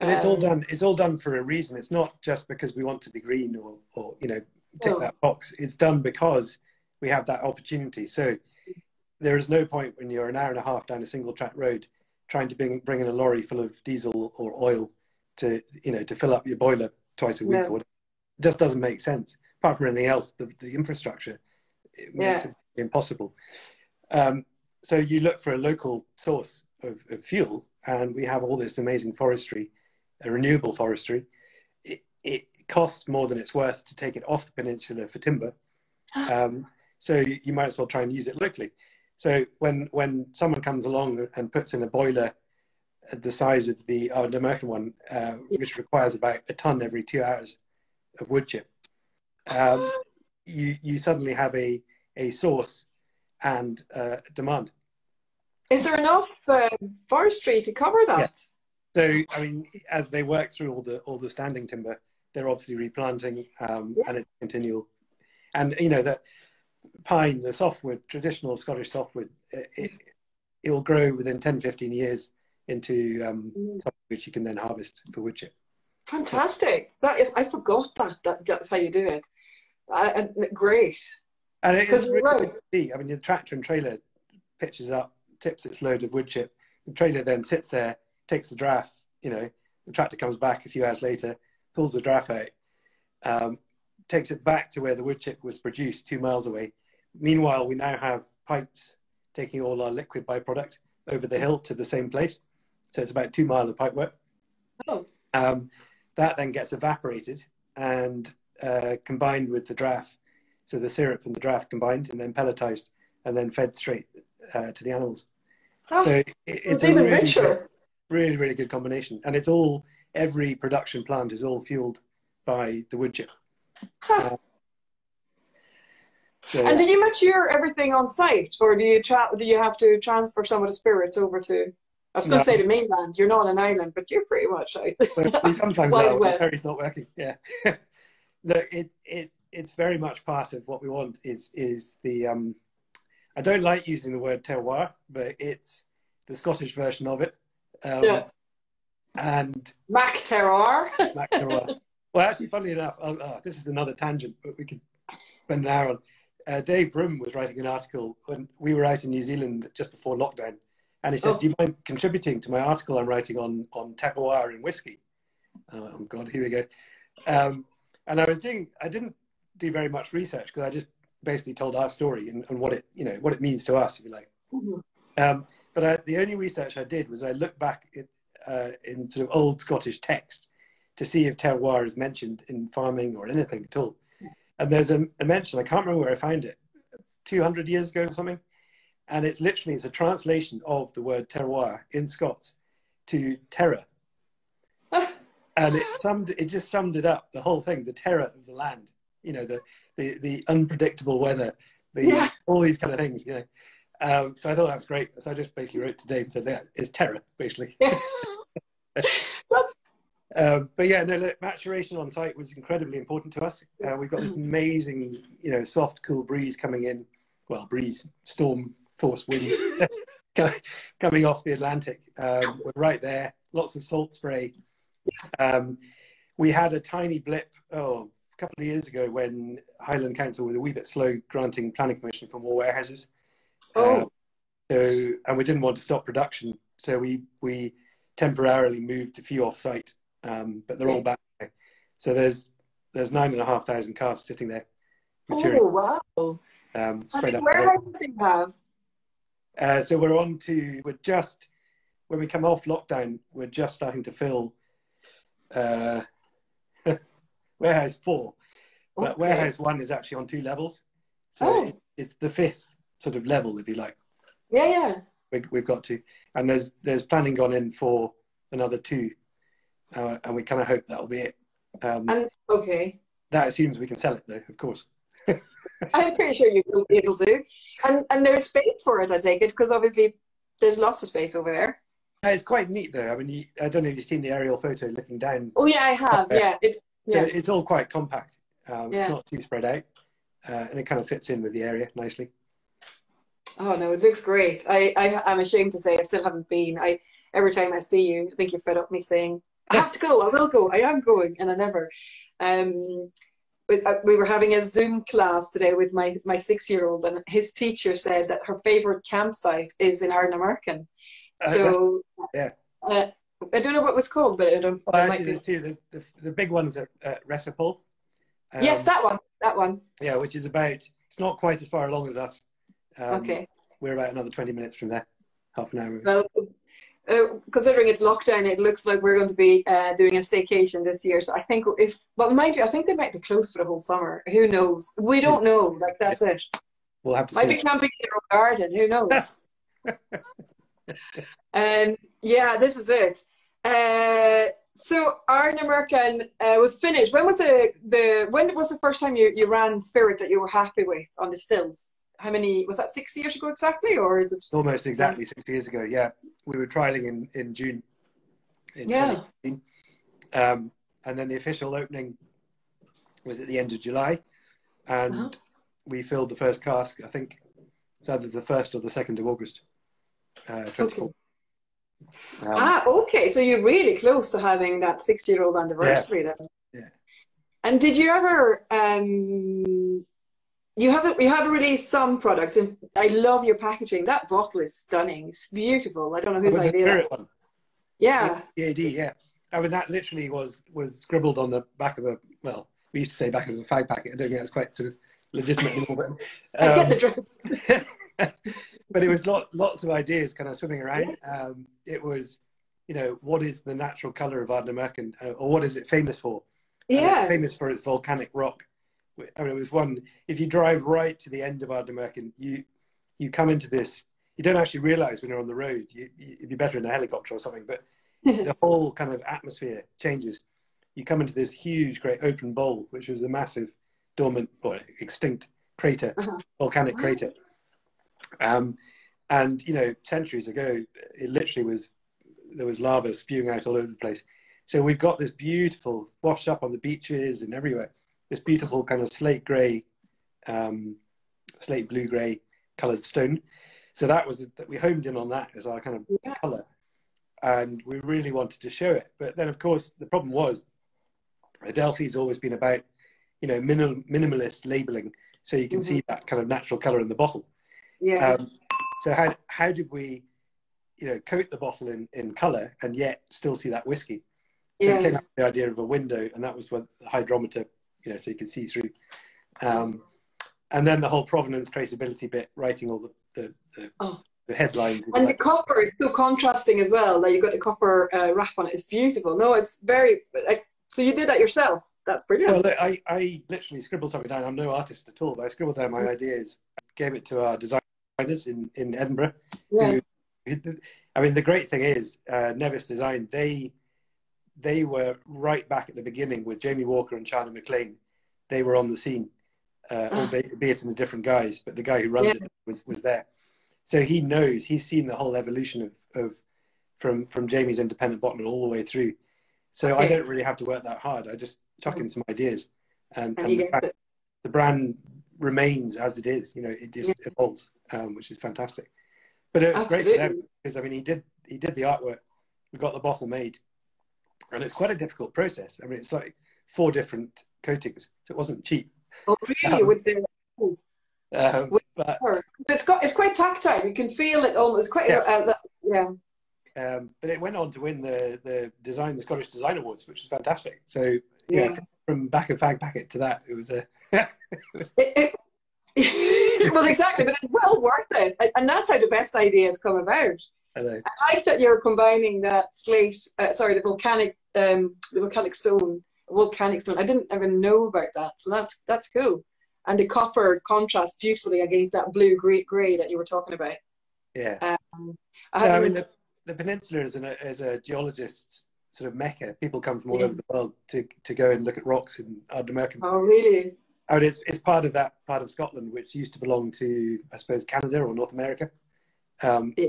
um, and it's all done. It's all done for a reason. It's not just because we want to be green or, or you know, tick no. that box. It's done because we have that opportunity. So there is no point when you're an hour and a half down a single track road trying to bring, bring in a lorry full of diesel or oil to, you know, to fill up your boiler twice a week. No. Or whatever. It just doesn't make sense. Apart from anything else, the, the infrastructure. It makes yeah. it impossible. Um, so you look for a local source of, of fuel, and we have all this amazing forestry, uh, renewable forestry. It, it costs more than it's worth to take it off the peninsula for timber. Um, so you, you might as well try and use it locally. So when, when someone comes along and puts in a boiler the size of the Ardnamurchan one, uh, which requires about a ton every two hours of wood chip, um, you, you suddenly have a a source and uh, demand. Is there enough uh, forestry to cover that? Yes. So, I mean, as they work through all the all the standing timber, they're obviously replanting, um, yeah. and it's continual. And you know that pine, the softwood, traditional Scottish softwood, it it will grow within ten, fifteen years into um, mm. something which you can then harvest for wood chip. Fantastic! That is, I forgot that. that that's how you do it. Uh, great. And it is really good to see. I mean, the tractor and trailer pitches up, tips its load of wood chip. The trailer then sits there, takes the draft, you know, the tractor comes back a few hours later, pulls the draft out, um, takes it back to where the wood chip was produced two miles away. Meanwhile, we now have pipes taking all our liquid byproduct over the hill to the same place. So it's about two miles of pipe work. Oh. Um, that then gets evaporated and uh, combined with the draft. So the syrup and the draft combined, and then pelletized, and then fed straight uh, to the animals. Oh, so it, it's a really, good, really, really good combination. And it's all, every production plant is all fueled by the wood chip. Huh. Uh, so, and do you mature everything on site, or do you tra do you have to transfer some of the spirits over to? I was going no. to say the mainland. You're not an island, but you're pretty much. Right? Well, we sometimes are. Well, well. It's not working. Yeah. Look, it it. It's very much part of what we want is, is the, um, I don't like using the word terroir, but it's the Scottish version of it. Um, yeah. And Mac terroir. Mac terroir. Well, actually, funnily enough, oh, oh, this is another tangent, but we could spend an hour on. uh, Dave Broom was writing an article when we were out in New Zealand just before lockdown. And he said, oh. do you mind contributing to my article I'm writing on, on tapua'a and whiskey? Oh, oh God, here we go. Um, and I was doing, I didn't do very much research because I just basically told our story and, and what it, you know, what it means to us, if you like. Mm-hmm. um, but I, the only research I did was I looked back at, uh, in sort of old Scottish text to see if terroir is mentioned in farming or anything at all. And there's a, a mention, I can't remember where I found it, two hundred years ago or something. And it's literally, it's a translation of the word terroir in Scots to terror. And it summed, it just summed it up, the whole thing, the terror of the land, you know, the, the, the unpredictable weather, the, yeah. all these kind of things, you know. Um, so I thought that was great. So I just basically wrote to Dave and said, yeah, it's terror, basically. Yeah. um, but yeah, no, look, maturation on site was incredibly important to us. Uh, we've got this amazing, you know, soft, cool breeze coming in. Well, breeze, storm, force wind coming off the Atlantic. Um, we're right there, lots of salt spray. Um, we had a tiny blip, oh, a couple of years ago when Highland Council was a wee bit slow granting planning permission for more warehouses. Oh. Um, so, and we didn't want to stop production. So we, we temporarily moved a few off site, um, but they're all back there. So there's, there's nine and a half thousand casks sitting there. Maturing. Oh, wow. Um, How many warehouses do you have? Uh, so we're on to, we're just, when we come off lockdown, we're just starting to fill uh, warehouse four. But okay. warehouse one is actually on two levels. So oh. it, it's the fifth sort of level, if you like. Yeah, yeah. We, we've got to. And there's there's planning gone in for another two. Uh, and we kind of hope that'll be it. Um, and, okay. That assumes we can sell it though, of course. I'm pretty sure you will be able to. And, and there's space for it, I take it, because obviously there's lots of space over there. It's quite neat though. I mean, you, I don't know if you've seen the aerial photo looking down. Oh yeah, I have. Yeah, it, yeah. So it's all quite compact. Um, yeah. It's not too spread out. Uh, and it kind of fits in with the area nicely. Oh no, it looks great. I, I, I'm ashamed to say I still haven't been. I Every time I see you, I think you're fed up me saying, I have to go, I will go, I am going, and I never. Um, We were having a Zoom class today with my, my six-year-old, and his teacher said that her favourite campsite is in Ardnamurchan. So, uh, yeah. uh, I don't know what it was called, but it don't, well, actually, might there's be... two. There's the, the big one's at uh, Resipol. Um, yes, that one, that one. Yeah, which is about, it's not quite as far along as us. Um, okay. We're about another twenty minutes from there, half an hour. Well, Uh, considering it's lockdown, it looks like we're going to be uh, doing a staycation this year. So I think if, well, mind you, I think they might be closed for the whole summer. Who knows? We don't know. Like, that's it. We'll have to might see. Be camping in their own garden. Who knows? um, yeah, this is it. Uh, so Ardnamurchan uh, was finished. When was the, the when was the first time you, you ran spirit that you were happy with on the stills? How many, was that six years ago exactly, or is it? Almost exactly six years ago, yeah. We were trialing in, in June. In yeah. Um, and then the official opening was at the end of July. And uh-huh. we filled the first cask, I think it's either the first or the second of August. Uh, okay. Um, ah, okay. So you're really close to having that six-year-old anniversary yeah. then. Yeah. And did you ever... Um, You haven't. You haven't released some products, and I love your packaging. That bottle is stunning. It's beautiful. I don't know whose oh, idea that was. Yeah. E A D, yeah. I mean, that literally was was scribbled on the back of a. Well, we used to say back of a fag packet. I don't think that's quite sort of legitimate anymore. But, um, I get the drift. But it was lot, lots of ideas kind of swimming around. Yeah. Um, it was, you know, what is the natural colour of Ardnamurchan, uh, or what is it famous for? Yeah. Uh, it's famous for its volcanic rock. I mean, it was one, if you drive right to the end of Ardnamurchan, you you come into this, you don't actually realise when you're on the road, you, you, you'd be better in a helicopter or something, but the whole kind of atmosphere changes. You come into this huge, great open bowl, which was a massive dormant, or extinct crater, uh-huh. volcanic wow. crater. Um, and, you know, centuries ago, it literally was, there was lava spewing out all over the place. So we've got this beautiful, washed up on the beaches and everywhere. This beautiful kind of slate grey, um, slate blue grey coloured stone. So that was, we homed in on that as our kind of yeah. colour. And we really wanted to show it. But then, of course, the problem was, Adelphi's always been about, you know, minim minimalist labelling. so you can mm-hmm. see that kind of natural colour in the bottle. Yeah. Um, so how how did we, you know, coat the bottle in in colour and yet still see that whiskey? So yeah. it came up with the idea of a window, and that was what the hydrometer, you know, so you could see through. Um, and then the whole provenance traceability bit, writing all the the, the, oh. the headlines. And like. The copper is so contrasting as well. That you've got the copper uh, wrap on it. It's beautiful. No, it's very. Like, so you did that yourself. That's brilliant. Well, look, I I literally scribbled something down. I'm no artist at all, but I scribbled down my ideas. Gave it to our designers in in Edinburgh. Yeah. Who, I mean, the great thing is uh, Nevis Design. They they were right back at the beginning with Jamie Walker and Charlie McLean. They were on the scene, uh, ah. albeit in the different guys, but the guy who runs yeah. it was, was there. So he knows, he's seen the whole evolution of, of from, from Jamie's independent bottler all the way through. So okay. I don't really have to work that hard. I just chuck in some ideas. And, and, and the, brand, the brand remains as it is, you know, it just yeah. evolves, um, which is fantastic. But it was Absolutely. great for them because, I mean, he did, he did the artwork. We got the bottle made. And it's quite a difficult process. I mean, it's like four different coatings, so it wasn't cheap. Oh, really? Um, with the, um, with but, it's got it's quite tactile. You can feel it almost. It's quite yeah. Uh, yeah. Um, but it went on to win the the design the Scottish Design Awards, which is fantastic. So yeah, yeah. From, from back of fag packet to that, it was a. it was... It, it, well, exactly, but it's well worth it, and that's how the best ideas come about. I, I like that you're combining that slate, uh, sorry, the volcanic, um, the volcanic stone, volcanic stone. I didn't even know about that, so that's that's cool. And the copper contrasts beautifully against that blue grey, grey that you were talking about. Yeah. Um, I, no, I mean, the, the peninsula is, an, is a geologist's sort of mecca. People come from all yeah. over the world to to go and look at rocks in Ardnamurchan. Oh, really? I mean, it's it's part of that part of Scotland which used to belong to, I suppose, Canada or North America. Um, yeah.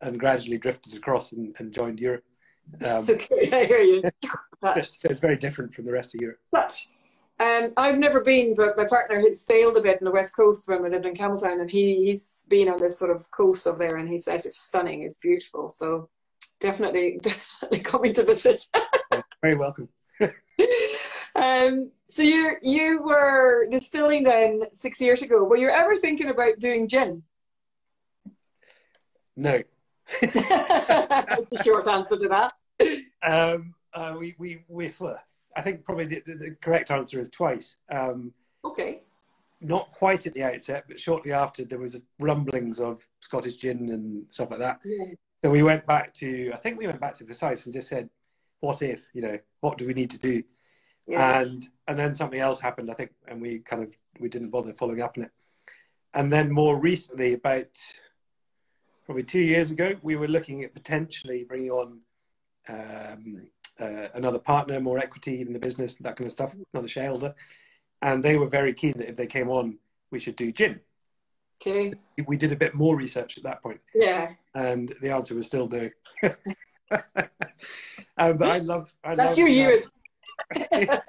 And gradually drifted across and, and joined Europe. Um, okay, I hear you. So it's very different from the rest of Europe. But, um, I've never been, but my partner sailed a bit on the west coast when we lived in Campbelltown, and he, he's been on this sort of coast up there, and he says it's stunning, it's beautiful. So definitely, definitely coming to visit. Yeah, very welcome. um, so you you were distilling then six years ago. Were you ever thinking about doing gin? No. That's the short answer to that. Um, uh, we, we, we, well, I think probably the, the, the correct answer is twice. Um, okay. Not quite at the outset, but shortly after there was rumblings of Scottish gin and stuff like that. Yeah. So we went back to, I think we went back to Versailles and just said, what if, you know, what do we need to do? Yeah. And, and then something else happened, I think, and we kind of, we didn't bother following up on it. And then more recently, about probably two years ago, we were looking at potentially bringing on um, uh, another partner, more equity in the business, that kind of stuff, another shareholder. And they were very keen that if they came on, we should do gin. Okay. So we did a bit more research at that point. Yeah. And the answer was still no. um, but I love... I That's love, your years. I,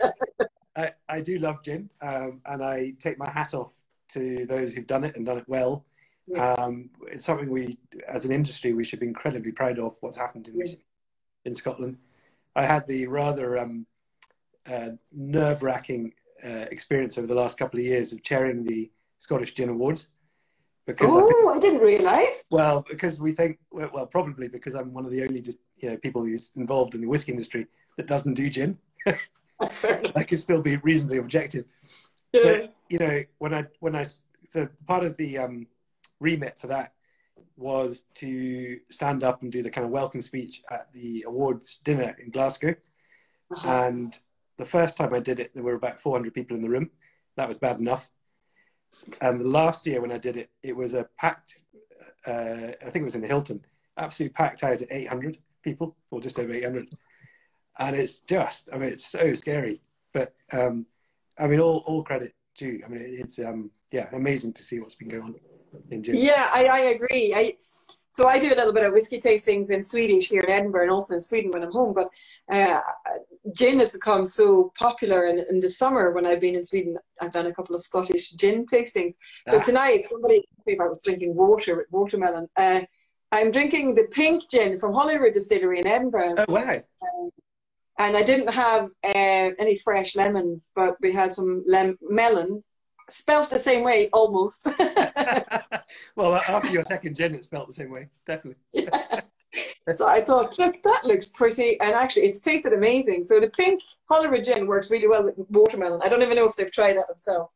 I, I do love gin. Um, and I take my hat off to those who've done it and done it well. Yeah. Um, it's something we, as an industry, we should be incredibly proud of what's happened in, yeah. recent, in Scotland. I had the rather um, uh, nerve-wracking uh, experience over the last couple of years of chairing the Scottish Gin Awards. Because oh, I, think, I didn't realise. Well, because we think, well, probably because I'm one of the only, you know, people who's involved in the whisky industry that doesn't do gin. I can still be reasonably objective. Yeah. But, you know, when I, when I, so part of the... Um, remit for that was to stand up and do the kind of welcome speech at the awards dinner in Glasgow. Uh-huh. And the first time I did it, there were about four hundred people in the room. That was bad enough. And last year when I did it, it was a packed, uh, I think it was in the Hilton, absolutely packed out at eight hundred people, or just over eight hundred. And it's just, I mean, it's so scary. But, um, I mean, all, all credit due. I mean, it's, um, yeah, amazing to see what's been going on. Yeah, I, I agree. I, so I do a little bit of whiskey tastings in Swedish here in Edinburgh and also in Sweden when I'm home, but uh, gin has become so popular, and in the summer when I've been in Sweden, I've done a couple of Scottish gin tastings. So ah. tonight, somebody asked me if I was drinking water with watermelon. Uh, I'm drinking the pink gin from Holyrood Distillery in Edinburgh. Oh, wow. Um, and I didn't have uh, any fresh lemons, but we had some lem melon Spelt the same way, almost. Well, after your second gin, it's spelt the same way, definitely. Yeah. So I thought, look, that looks pretty. And actually, it's tasted amazing. So the pink Hollera gin works really well with watermelon. I don't even know if they've tried that themselves.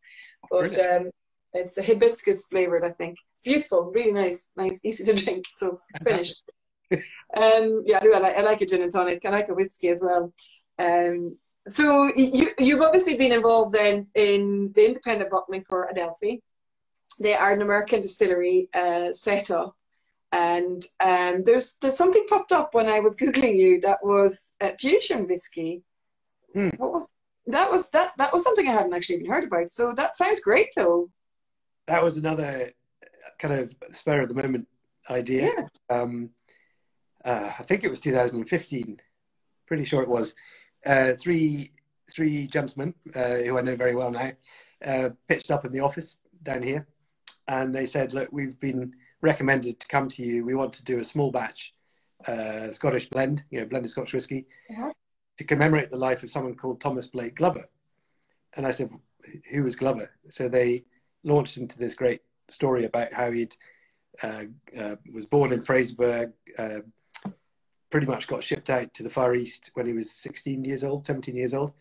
But um, it's a hibiscus flavoured, I think. It's beautiful, really nice, nice, easy to drink. So it's finished. um, yeah, I do. I like, I like a gin and tonic. I like a whiskey as well. Um, so you, you've obviously been involved then in the independent bottling for Adelphi. They are an American distillery uh, set up. And um, there's, there's something popped up when I was Googling you that was uh, Fusion Whiskey. Mm. What was that? Was that that was something I hadn't actually even heard about. So that sounds great, though. That was another kind of spur of the moment idea. Yeah. Um, uh, I think it was two thousand fifteen. Pretty sure it was. Uh, three three jumpsmen uh, who I know very well now uh, pitched up in the office down here, and they said, "Look, we've been recommended to come to you. We want to do a small batch uh, Scottish blend, you know, blended Scotch whiskey, uh-huh. to commemorate the life of someone called Thomas Blake Glover." And I said, "Who was Glover?" So they launched into this great story about how he'd uh, uh, was born in Fraserburgh, uh, pretty much got shipped out to the Far East when he was sixteen years old, seventeen years old,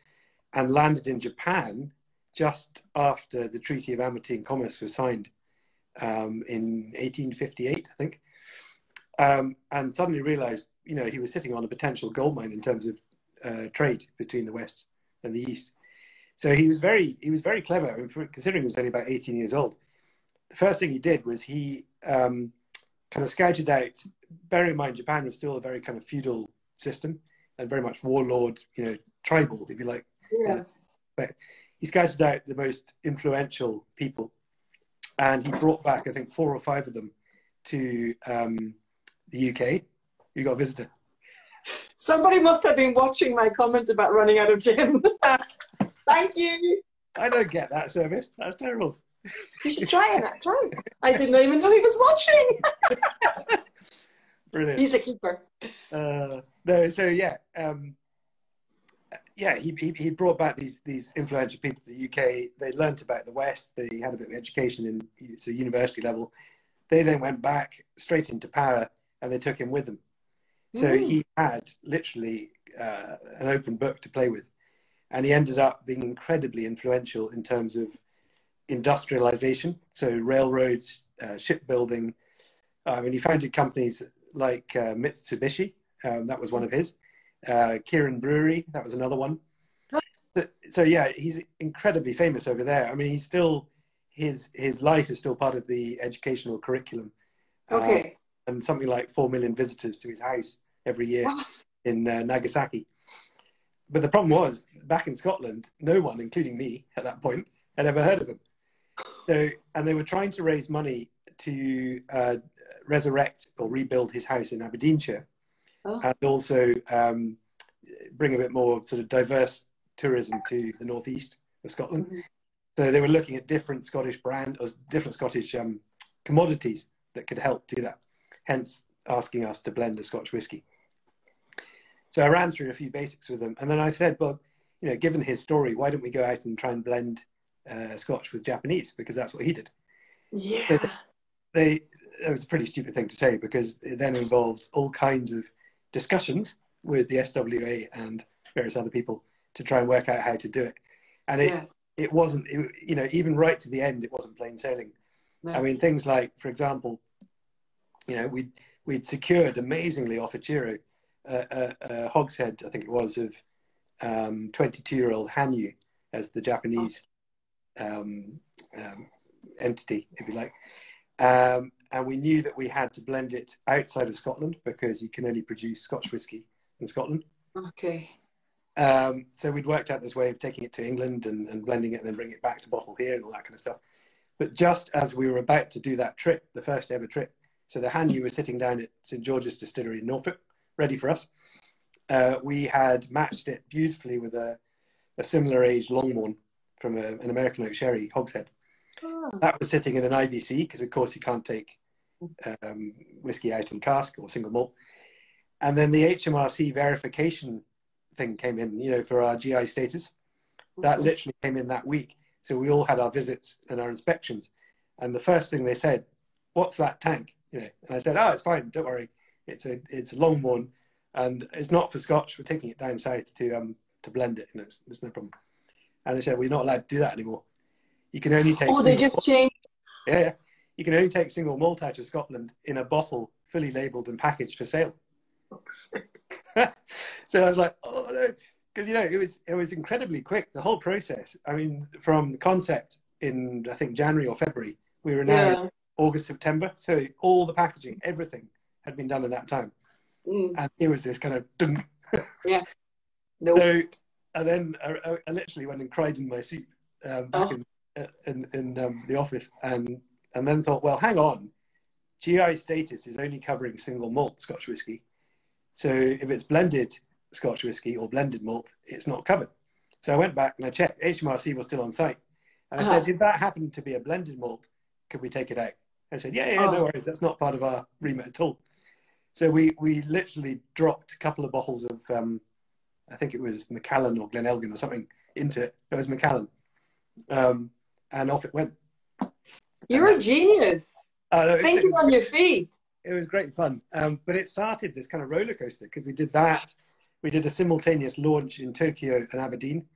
and landed in Japan just after the Treaty of Amity and Commerce was signed. Um, in eighteen fifty-eight, I think, um, and suddenly realised, you know, he was sitting on a potential gold mine in terms of uh, trade between the West and the East. So he was very, he was very clever, and for, considering he was only about eighteen years old. The first thing he did was he um, kind of scouted out. Bear in mind, Japan was still a very kind of feudal system and very much warlord, you know, tribal, if you like. Yeah. But he scouted out the most influential people. And he brought back, I think, four or five of them to um, the U K. You got a visitor. Somebody must have been watching my comment about running out of gin. Thank you. I don't get that service. That's terrible. You should try it. Try it. I didn't even know he was watching. Brilliant. He's a keeper. Uh, no, so yeah, um, yeah, he, he he brought back these these influential people to the U K. They learnt about the West. They had a bit of education in so university level. They then went back straight into power, and they took him with them. So mm-hmm. he had literally uh, an open book to play with, and he ended up being incredibly influential in terms of industrialization. So railroads, uh, shipbuilding. I mean, he founded companies like uh, Mitsubishi. Um, that was one of his. Uh, Kieran Brewery, that was another one. So, so yeah, he's incredibly famous over there. I mean, he's still, his his life is still part of the educational curriculum. Okay. Uh, and something like four million visitors to his house every year oh. in uh, Nagasaki. But the problem was, back in Scotland, no one, including me at that point, had ever heard of him. So, and they were trying to raise money to uh, resurrect or rebuild his house in Aberdeenshire. Oh. And also um, bring a bit more sort of diverse tourism to the northeast of Scotland. Mm-hmm. So they were looking at different Scottish brand or different Scottish um, commodities that could help do that. Hence, asking us to blend a Scotch whiskey. So I ran through a few basics with them, and then I said, "Well, you know, given his story, why don't we go out and try and blend uh, Scotch with Japanese, because that's what he did." Yeah. So they, it was a pretty stupid thing to say, because it then involved all kinds of discussions with the S W A and various other people to try and work out how to do it. And it, yeah. it wasn't, it, you know, even right to the end, it wasn't plain sailing. No. I mean, things like, for example, you know, we'd, we'd secured amazingly off Ichiro uh, a, a hogshead, I think it was, of um, twenty-two-year-old Hanyu as the Japanese oh. um, um, entity, if you like. Um, and we knew that we had to blend it outside of Scotland, because you can only produce Scotch whiskey in Scotland. Okay. Um, so we'd worked out this way of taking it to England and, and blending it and then bringing it back to bottle here and all that kind of stuff. But just as we were about to do that trip, the first ever trip, so the Hanyu was sitting down at St George's Distillery in Norfolk, ready for us. Uh, we had matched it beautifully with a, a similar aged Longmorn from a, an American oak sherry hogshead. Oh. That was sitting in an I B C, because of course you can't take um, whiskey out in cask or single malt. And then the H M R C verification thing came in, you know, for our G I status. That literally came in that week. So we all had our visits and our inspections. And the first thing they said, what's that tank? You know, and I said, oh, it's fine, don't worry. It's a it's a Longmorn, and it's not for Scotch. We're taking it down south to um to blend it. You know, it's, it's no problem. And they said, we're not allowed to do that anymore. You can only take. Oh, they just changed. Yeah, you can only take single malt out of Scotland in a bottle, fully labelled and packaged for sale. So I was like, oh no, because you know it was it was incredibly quick. The whole process. I mean, from concept in I think January or February, we were now yeah. August, September. So all the packaging, everything had been done at that time, mm. and it was this kind of dunk. Yeah. No. So, and then I, I literally went and cried in my soup um, back oh. in uh, in, in um, the office, and and then thought, well, hang on, G I status is only covering single malt Scotch whisky. So if it's blended Scotch whisky or blended malt, it's not covered. So I went back and I checked. H M R C was still on site. And I uh-huh. said, if that happened to be a blended malt, could we take it out? I said, yeah, yeah, oh. no worries. That's not part of our remit at all. So we, we literally dropped a couple of bottles of, um, I think it was Macallan or Glenelgin or something into it. It was Macallan. Um, and off it went. You're a genius. Uh, Thinking on your feet. It was great fun, um, but it started this kind of roller coaster because we did that. We did a simultaneous launch in Tokyo and Aberdeen.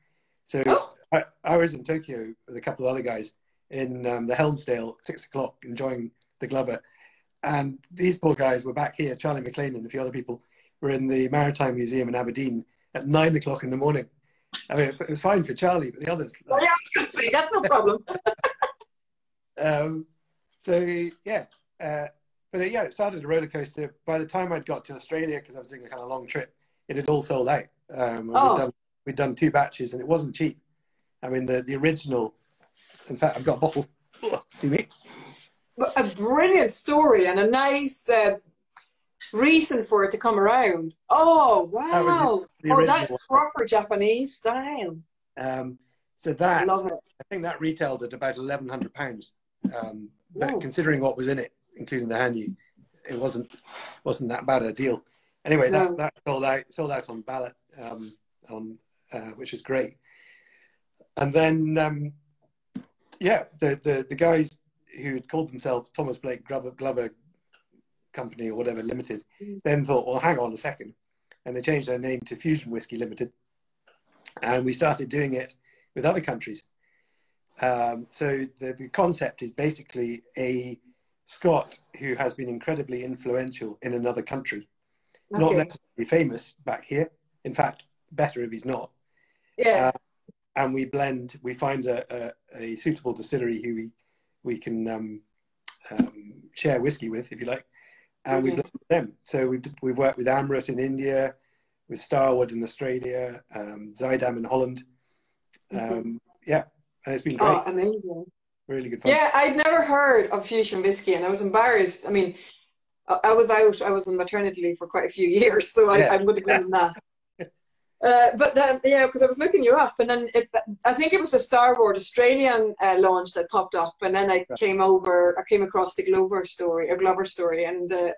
So oh. I, I was in Tokyo with a couple of other guys in um, the Helmsdale, six o'clock, enjoying the Glover. And these poor guys were back here. Charlie McLean and a few other people were in the Maritime Museum in Aberdeen at nine o'clock in the morning. I mean, it was fine for Charlie, but the others. Like, oh, yeah, I was going to say, that's no problem. um, so, yeah. Uh, But yeah, it started a roller coaster. By the time I'd got to Australia, because I was doing a kind of long trip, it had all sold out. Um, oh. we'd, done, we'd done two batches, and it wasn't cheap. I mean, the, the original, in fact, I've got a bottle. Oh, see me? A brilliant story and a nice uh, reason for it to come around. Oh, wow. That the, the oh, that's one. Proper Japanese style. Um, so that, I, I think that retailed at about eleven hundred pounds. Um, but considering what was in it, including the Hanyu, it wasn't wasn't that bad a deal. Anyway, that, no. that sold out sold out on ballot, um, on uh, which was great. And then, um, yeah, the, the the guys who had called themselves Thomas Blake Glover, Glover Company or whatever Limited, mm. then thought, well, hang on a second, and they changed their name to Fusion Whiskey Limited, and we started doing it with other countries. Um, so the, the concept is basically a Scot who has been incredibly influential in another country, okay. not necessarily famous back here. In fact, better if he's not. Yeah. Uh, and we blend. We find a, a, a suitable distillery who we we can um, um, share whiskey with, if you like, and okay. we blend with them. So we've we've worked with Amrit in India, with Starwood in Australia, um, Zydam in Holland. Um, mm-hmm. Yeah, and it's been great. Oh, amazing. Really good fun. Yeah, I'd never heard of Fusion Whiskey, and I was embarrassed. I mean, I was out, I was on maternity leave for quite a few years, so I, yeah. I would have known that. Uh, but uh, yeah, because I was looking you up, and then it, I think it was a Starboard Australian uh, launch that popped up, and then I yeah. came over, I came across the Glover story, a Glover story, and uh,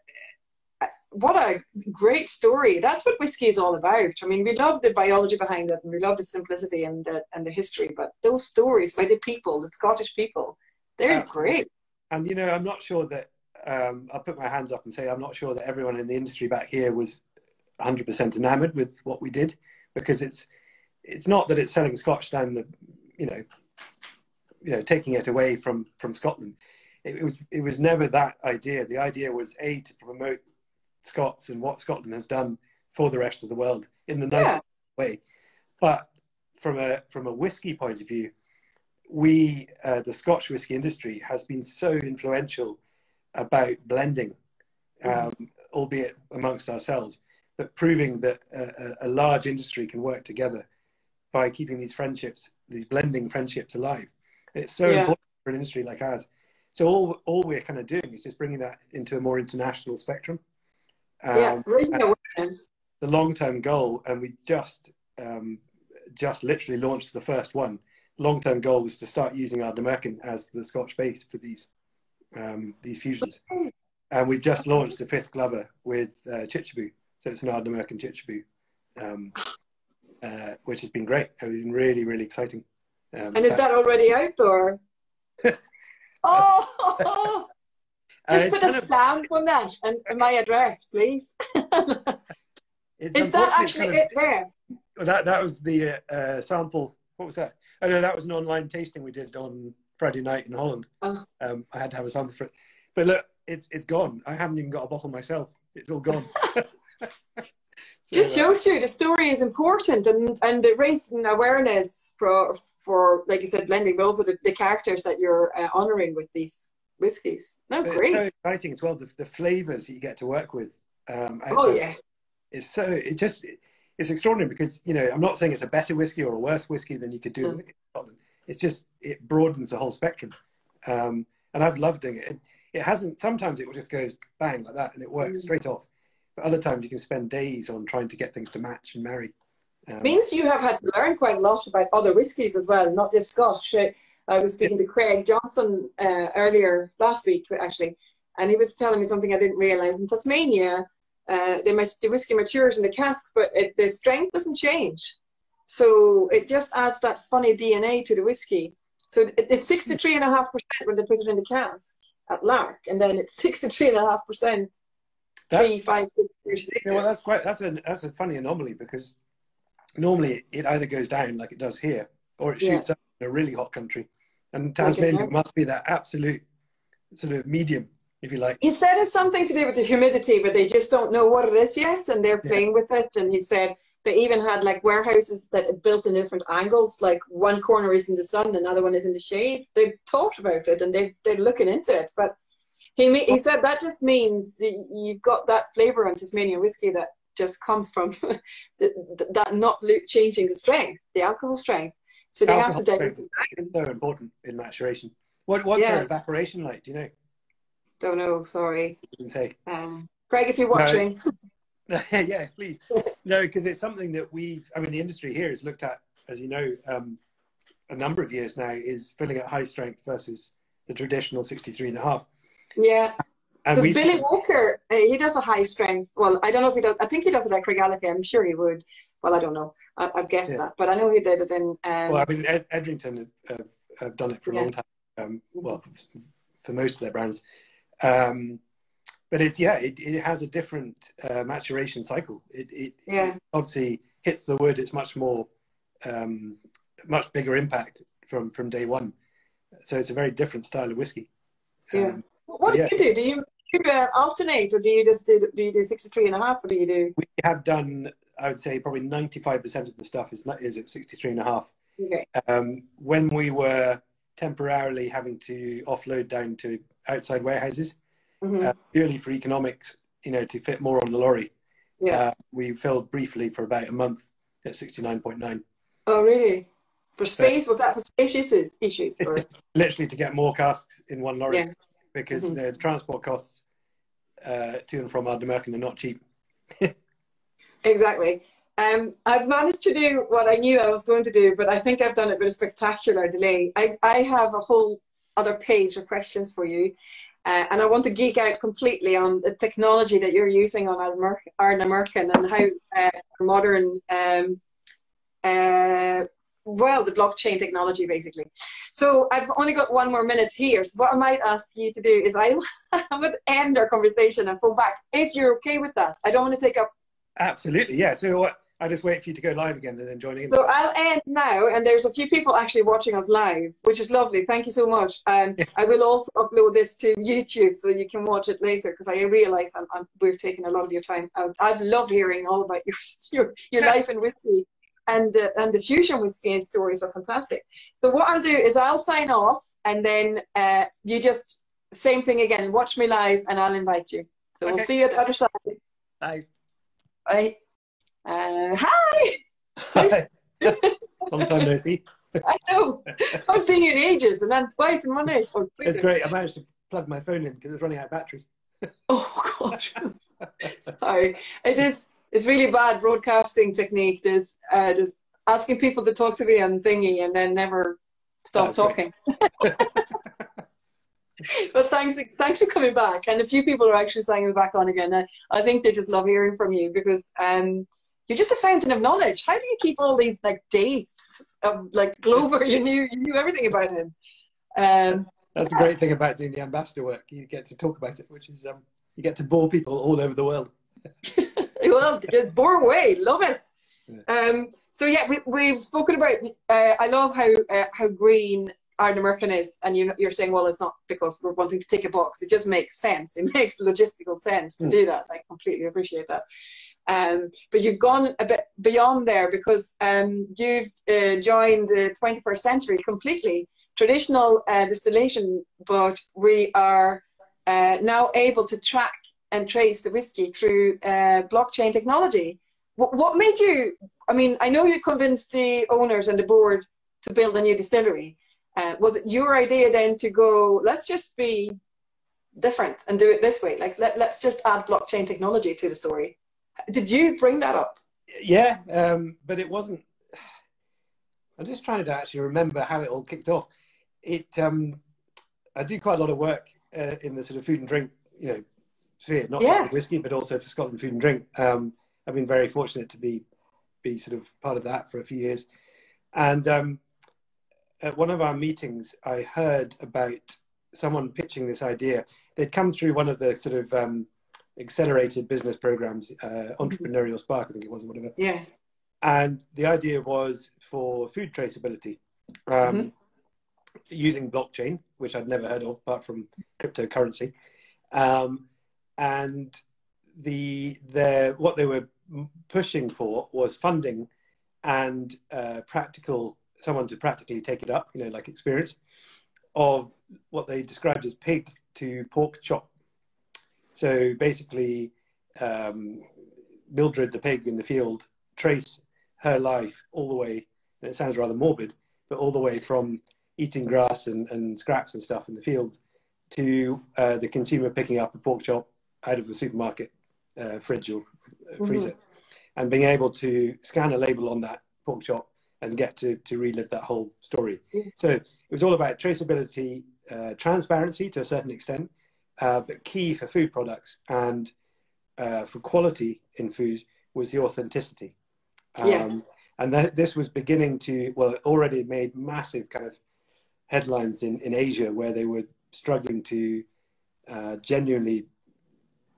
what a great story. That's what whiskey is all about. I mean, we love the biology behind it, and we love the simplicity and the, and the history, but those stories by the people, the Scottish people, they're um, great. And, you know, I'm not sure that, um, I'll put my hands up and say, I'm not sure that everyone in the industry back here was one hundred percent enamoured with what we did, because it's, it's not that it's selling Scotch down the, you know, you know, taking it away from, from Scotland. It, it was, it was never that idea. The idea was A, to promote Scots and what Scotland has done for the rest of the world in the nicest yeah. way, but from a from a whiskey point of view, we uh, the Scotch whiskey industry has been so influential about blending, um, mm. albeit amongst ourselves, but proving that a, a large industry can work together by keeping these friendships, these blending friendships alive. It's so yeah. important for an industry like ours. So all all we're kind of doing is just bringing that into a more international spectrum. Um, yeah, raising awareness. The long-term goal, and we just um, just literally launched the first one. Long-term goal was to start using Ardnamurchan as the Scotch base for these um, these fusions, and we've just launched the fifth Glover with uh, Chichibu. So it's an Ardnamurchan Chichibu, um, uh, which has been great. It's been really, really exciting. Um, and is that already out or? Oh! Just uh, put a stamp of, on that and, and my address, please. Is that actually kind of, it there? That, that was the uh, sample. What was that? Oh, no, that was an online tasting we did on Friday night in Holland. Oh. Um, I had to have a sample for it. But look, it's, it's gone. I haven't even got a bottle myself. It's all gone. So, just shows you the story is important, and and it raising awareness for for like you said, blending, but also the, the characters that you're uh, honouring with these whiskies. No, great. It's so exciting as well. The, the flavours that you get to work with. Um, oh so, yeah. It's so it just it, it's extraordinary because you know I'm not saying it's a better whiskey or a worse whiskey than you could do. Mm. With it. It's just it broadens the whole spectrum, um, and I've loved doing it. it. It hasn't. Sometimes it just goes bang like that, and it works mm. straight off. But other times you can spend days on trying to get things to match and marry. Um, means you have had learned quite a lot about other whiskies as well, not just Scotch. I was speaking to Craig Johnson uh, earlier last week, actually, and he was telling me something I didn't realise. In Tasmania, uh, the, the whiskey matures in the casks, but it, the strength doesn't change. So it just adds that funny D N A to the whiskey. So it, it's sixty-three point five percent when they put it in the cask at Lark, and then it's sixty-three point five percent. That, Three, five, six, yeah, well, that's quite that's a that's a funny anomaly because normally it either goes down like it does here, or it shoots yeah. up in a really hot country, and Tasmania must be that absolute sort of medium, if you like. He said it's something to do with the humidity, but they just don't know what it is yet, and they're playing yeah. with it. And he said they even had like warehouses that are built in different angles, like one corner is in the sun, another one is in the shade. They've thought about it, and they they're looking into it, but. He, he said that just means that you've got that flavour on Tasmanian whiskey that just comes from that not changing the strength, the alcohol strength. So they alcohol have to take it down. It's so important in maturation. What, what's yeah. their evaporation like? Do you know? Don't know. Sorry. Um, Craig, if you're watching. No. Yeah, please. No, because it's something that we've. I mean, the industry here has looked at, as you know, um, a number of years now, is filling at high strength versus the traditional sixty-three and a half. Yeah, because Billy Walker, uh, he does a high strength. Well, I don't know if he does. I think he does it at Craigallachie. I'm sure he would. Well, I don't know. I, I've guessed yeah. that, but I know he did it in. Um, well, I mean, Ed, Edrington have, have done it for a yeah. long time. Um, well, for, for most of their brands, um, but it's yeah, it, it has a different uh, maturation cycle. It, it, yeah. it obviously hits the wood. It's much more, um, much bigger impact from from day one. So it's a very different style of whiskey. Um, yeah. What do yeah. you do? Do you, do you uh, alternate, or do you just do do you do sixty-three and a half, or do you do? We have done, I would say, probably ninety-five percent of the stuff is not is at sixty-three and a half. Okay. Um, when we were temporarily having to offload down to outside warehouses, mm-hmm. uh, purely for economics, you know, to fit more on the lorry, yeah, uh, we filled briefly for about a month at sixty-nine point nine. Oh, really? For space? So, was that for space issues? issues or? Literally to get more casks in one lorry. Yeah. Because mm-hmm. you know, the transport costs uh, to and from Ardnamurchan are not cheap. Exactly. Um, I've managed to do what I knew I was going to do, but I think I've done it with a spectacular delay. I, I have a whole other page of questions for you, uh, and I want to geek out completely on the technology that you're using on Ardnamurchan and how uh, modern, um, uh, well, the blockchain technology, basically. So I've only got one more minute here. So what I might ask you to do is I would end our conversation and fall back, if you're okay with that. I don't want to take up. Absolutely, yeah. So what, I'll just wait for you to go live again and then join in. So I'll end now, and there's a few people actually watching us live, which is lovely. Thank you so much. Um, yeah. I will also upload this to YouTube so you can watch it later, because I realise I'm, I'm, we're taking a lot of your time out. I've loved hearing all about your, your, your life and whiskey. And, uh, and the Fusion Whiskey stories are fantastic. So what I'll do is I'll sign off, and then uh, you just, same thing again, watch me live, and I'll invite you. So okay. We'll see you at the other side. Bye. Bye. Uh, hi! Hi. Sometimes I see. I know. I've seen you in ages, and then twice in one day. Oh, it's great. I managed to plug my phone in because it's running out of batteries. Oh, gosh. Sorry. It is... It's really bad broadcasting technique. There's uh, just asking people to talk to me on thingy and then never stop That's talking. But thanks, thanks for coming back. And a few people are actually signing back on again. I, I think they just love hearing from you because um, you're just a fountain of knowledge. How do you keep all these like dates of like Glover? You knew you knew everything about him. Um, That's yeah. the great thing about doing the ambassador work. You get to talk about it, which is um, you get to bore people all over the world. Well, just bore away, love it. Yeah. Um, so yeah, we, we've spoken about. Uh, I love how uh, how green Ardnamurchan is, and you're, you're saying, well, it's not because we're wanting to tick a box. It just makes sense. It makes logistical sense to mm. do that. I completely appreciate that. Um, but you've gone a bit beyond there because um, you've uh, joined the twenty-first century completely traditional uh, distillation, but we are uh, now able to track and trace the whiskey through uh, blockchain technology. What, what made you, I mean, I know you convinced the owners and the board to build a new distillery. Uh, was it your idea then to go, let's just be different and do it this way? Like, let, let's just add blockchain technology to the story. Did you bring that up? Yeah, um, but it wasn't. I'm just trying to actually remember how it all kicked off. It, um, I do quite a lot of work uh, in the sort of food and drink, you know, sphere, not yeah. just for whiskey, but also for Scotland Food and Drink. Um, I've been very fortunate to be, be sort of part of that for a few years. And um, at one of our meetings, I heard about someone pitching this idea. They'd come through one of the sort of um, accelerated business programs, uh, Entrepreneurial Spark, I think it was, or whatever. Yeah. And the idea was for food traceability, um, mm-hmm. using blockchain, which I'd never heard of apart from cryptocurrency. Um, and the, the what they were pushing for was funding and uh, practical someone to practically take it up, you know, like experience of what they described as pig to pork chop. So basically, um, Mildred the pig in the field trace her life all the way, and it sounds rather morbid, but all the way from eating grass and, and scraps and stuff in the field to uh, the consumer picking up a pork chop out of the supermarket uh, fridge or freezer mm-hmm. and being able to scan a label on that pork chop and get to, to relive that whole story. Mm-hmm. So it was all about traceability, uh, transparency to a certain extent, uh, but key for food products and uh, for quality in food was the authenticity. Um, yeah. And that this was beginning to, well, it already made massive kind of headlines in, in Asia where they were struggling to uh, genuinely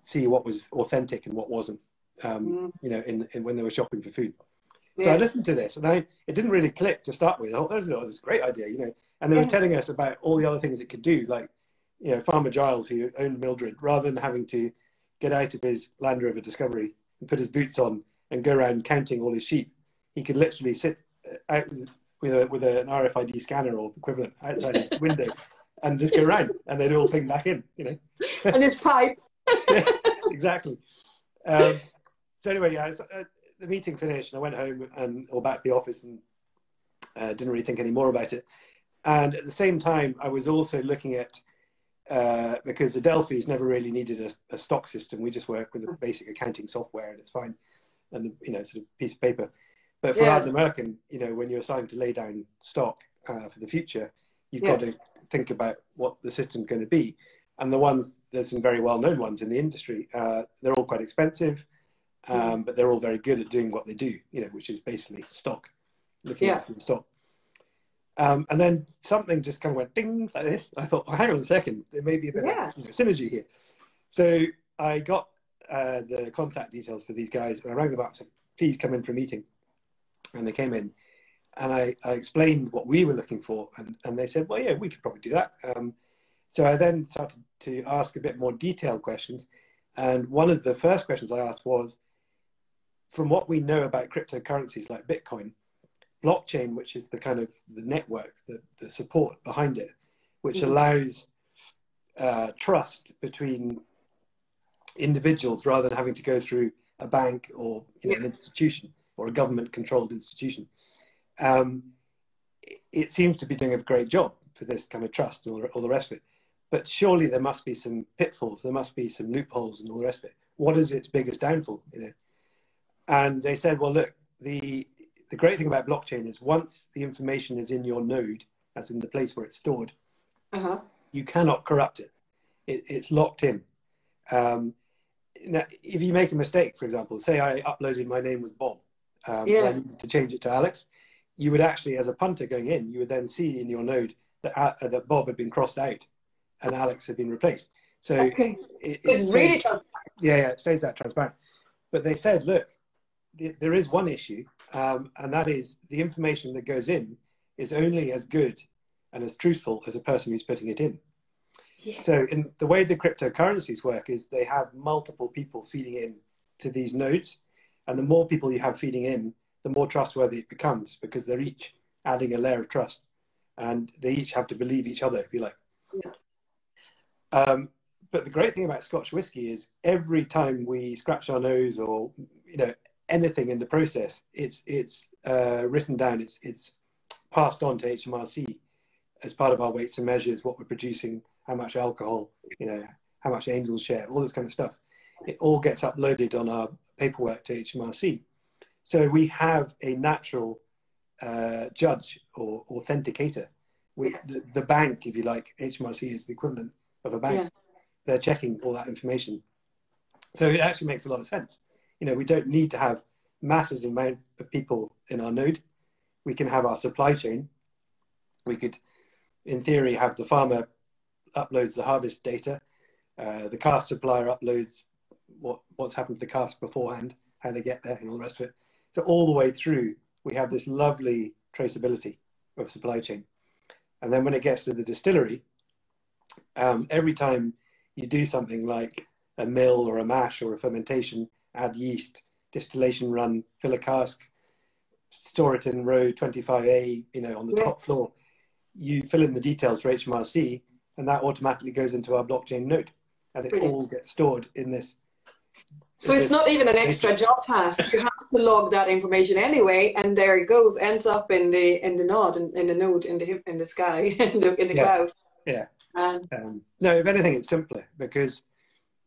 see what was authentic and what wasn't, um, mm. you know, in, in when they were shopping for food. Yeah. So I listened to this and I, it didn't really click to start with. Oh, that was, that was a great idea, you know. And they yeah. were telling us about all the other things it could do, like, you know, Farmer Giles, who owned Mildred, rather than having to get out of his Land Rover Discovery and put his boots on and go around counting all his sheep, he could literally sit out with, a, with an R F I D scanner or equivalent outside his window and just go around and they'd all ping back in, you know. And his pipe. Yeah, exactly. Um, so anyway, yeah, was, uh, the meeting finished and I went home and or back to the office and uh, didn't really think any more about it. And at the same time, I was also looking at Uh, because Adelphi's never really needed a, a stock system. We just work with a basic accounting software and it's fine. And, you know, sort of piece of paper. But for yeah. Ardnamurchan, you know, when you're starting to lay down stock uh, for the future, you've yeah. got to think about what the system's going to be. And the ones, there's some very well-known ones in the industry. Uh, they're all quite expensive, um, mm. but they're all very good at doing what they do, you know, which is basically stock, looking yeah. after the stock. Um, and then something just kind of went ding like this. I thought, well, hang on a second, there may be a bit yeah. of you know, synergy here. So I got uh, the contact details for these guys. And I rang them up and said, please come in for a meeting. And they came in and I, I explained what we were looking for. And, and they said, well, yeah, we could probably do that. Um, so I then started to ask a bit more detailed questions. And one of the first questions I asked was, from what we know about cryptocurrencies like Bitcoin, blockchain, which is the kind of the network, the, the support behind it, which mm-hmm. allows uh, trust between individuals rather than having to go through a bank or you know, yeah. an institution or a government-controlled institution. Um, it, it seems to be doing a great job for this kind of trust and all, all the rest of it. But surely there must be some pitfalls, there must be some loopholes and all the rest of it. What is its biggest downfall? You know? And they said, well, look, the The great thing about blockchain is once the information is in your node, as in the place where it's stored, uh-huh. you cannot corrupt it. it it's locked in. Um, now, if you make a mistake, for example, say I uploaded my name was Bob, um, yeah. and I needed to change it to Alex, you would actually, as a punter going in, you would then see in your node that, uh, that Bob had been crossed out and Alex had been replaced. So okay. it, it it's stays, really transparent. Yeah, yeah, it stays that transparent. But they said, look, th there is one issue, um, and that is the information that goes in is only as good and as truthful as a person who's putting it in. Yeah. So in the way the cryptocurrencies work is they have multiple people feeding in to these nodes. And the more people you have feeding in, the more trustworthy it becomes, because they're each adding a layer of trust and they each have to believe each other, if you like. Yeah. Um, but the great thing about Scotch whisky is every time we scratch our nose or, you know, anything in the process, it's, it's uh, written down, it's, it's passed on to H M R C as part of our weights and measures, what we're producing, how much alcohol, you know, how much Angel's share, all this kind of stuff. It all gets uploaded on our paperwork to H M R C. So we have a natural uh, judge or authenticator. We, the, the bank, if you like, H M R C is the equivalent of a bank. Yeah. They're checking all that information. So it actually makes a lot of sense. You know, we don't need to have masses amount of people in our node. We can have our supply chain. We could, in theory, have the farmer uploads the harvest data, uh, the cask supplier uploads what, what's happened to the cask beforehand, how they get there and all the rest of it. So all the way through, we have this lovely traceability of supply chain. And then when it gets to the distillery, um, every time you do something like a mill or a mash or a fermentation, add yeast, distillation run, fill a cask, store it in row twenty-five A, you know, on the yeah. top floor, you fill in the details for H M R C, and that automatically goes into our blockchain node, and it Brilliant. all gets stored in this. So in it's this not even an extra data. job task. You have to log that information anyway, and there it goes, ends up in the in the node, in, in the node, in the in the sky, in the, in the yeah. cloud. Yeah. Um, um, no, if anything, it's simpler because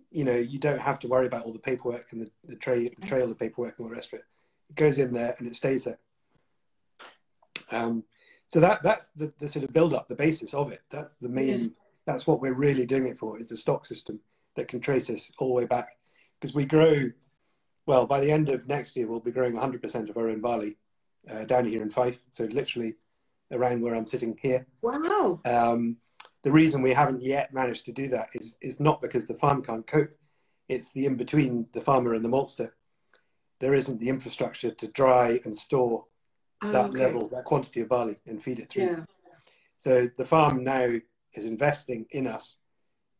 you know you don't have to worry about all the paperwork and the, the, tra the trail of paperwork and all the rest of it. It goes in there and it stays there. Um, So that, that's the, the sort of build up, the basis of it. That's the main, yeah. that's what we're really doing it for. It's a stock system that can trace us all the way back. Because we grow, well, by the end of next year, we'll be growing one hundred percent of our own barley uh, down here in Fife. So literally around where I'm sitting here. Wow. Um, the reason we haven't yet managed to do that is, is not because the farm can't cope. It's the in between the farmer and the maltster. There isn't the infrastructure to dry and store that oh, okay. level, that quantity of barley and feed it through. Yeah. So the farm now is investing in us.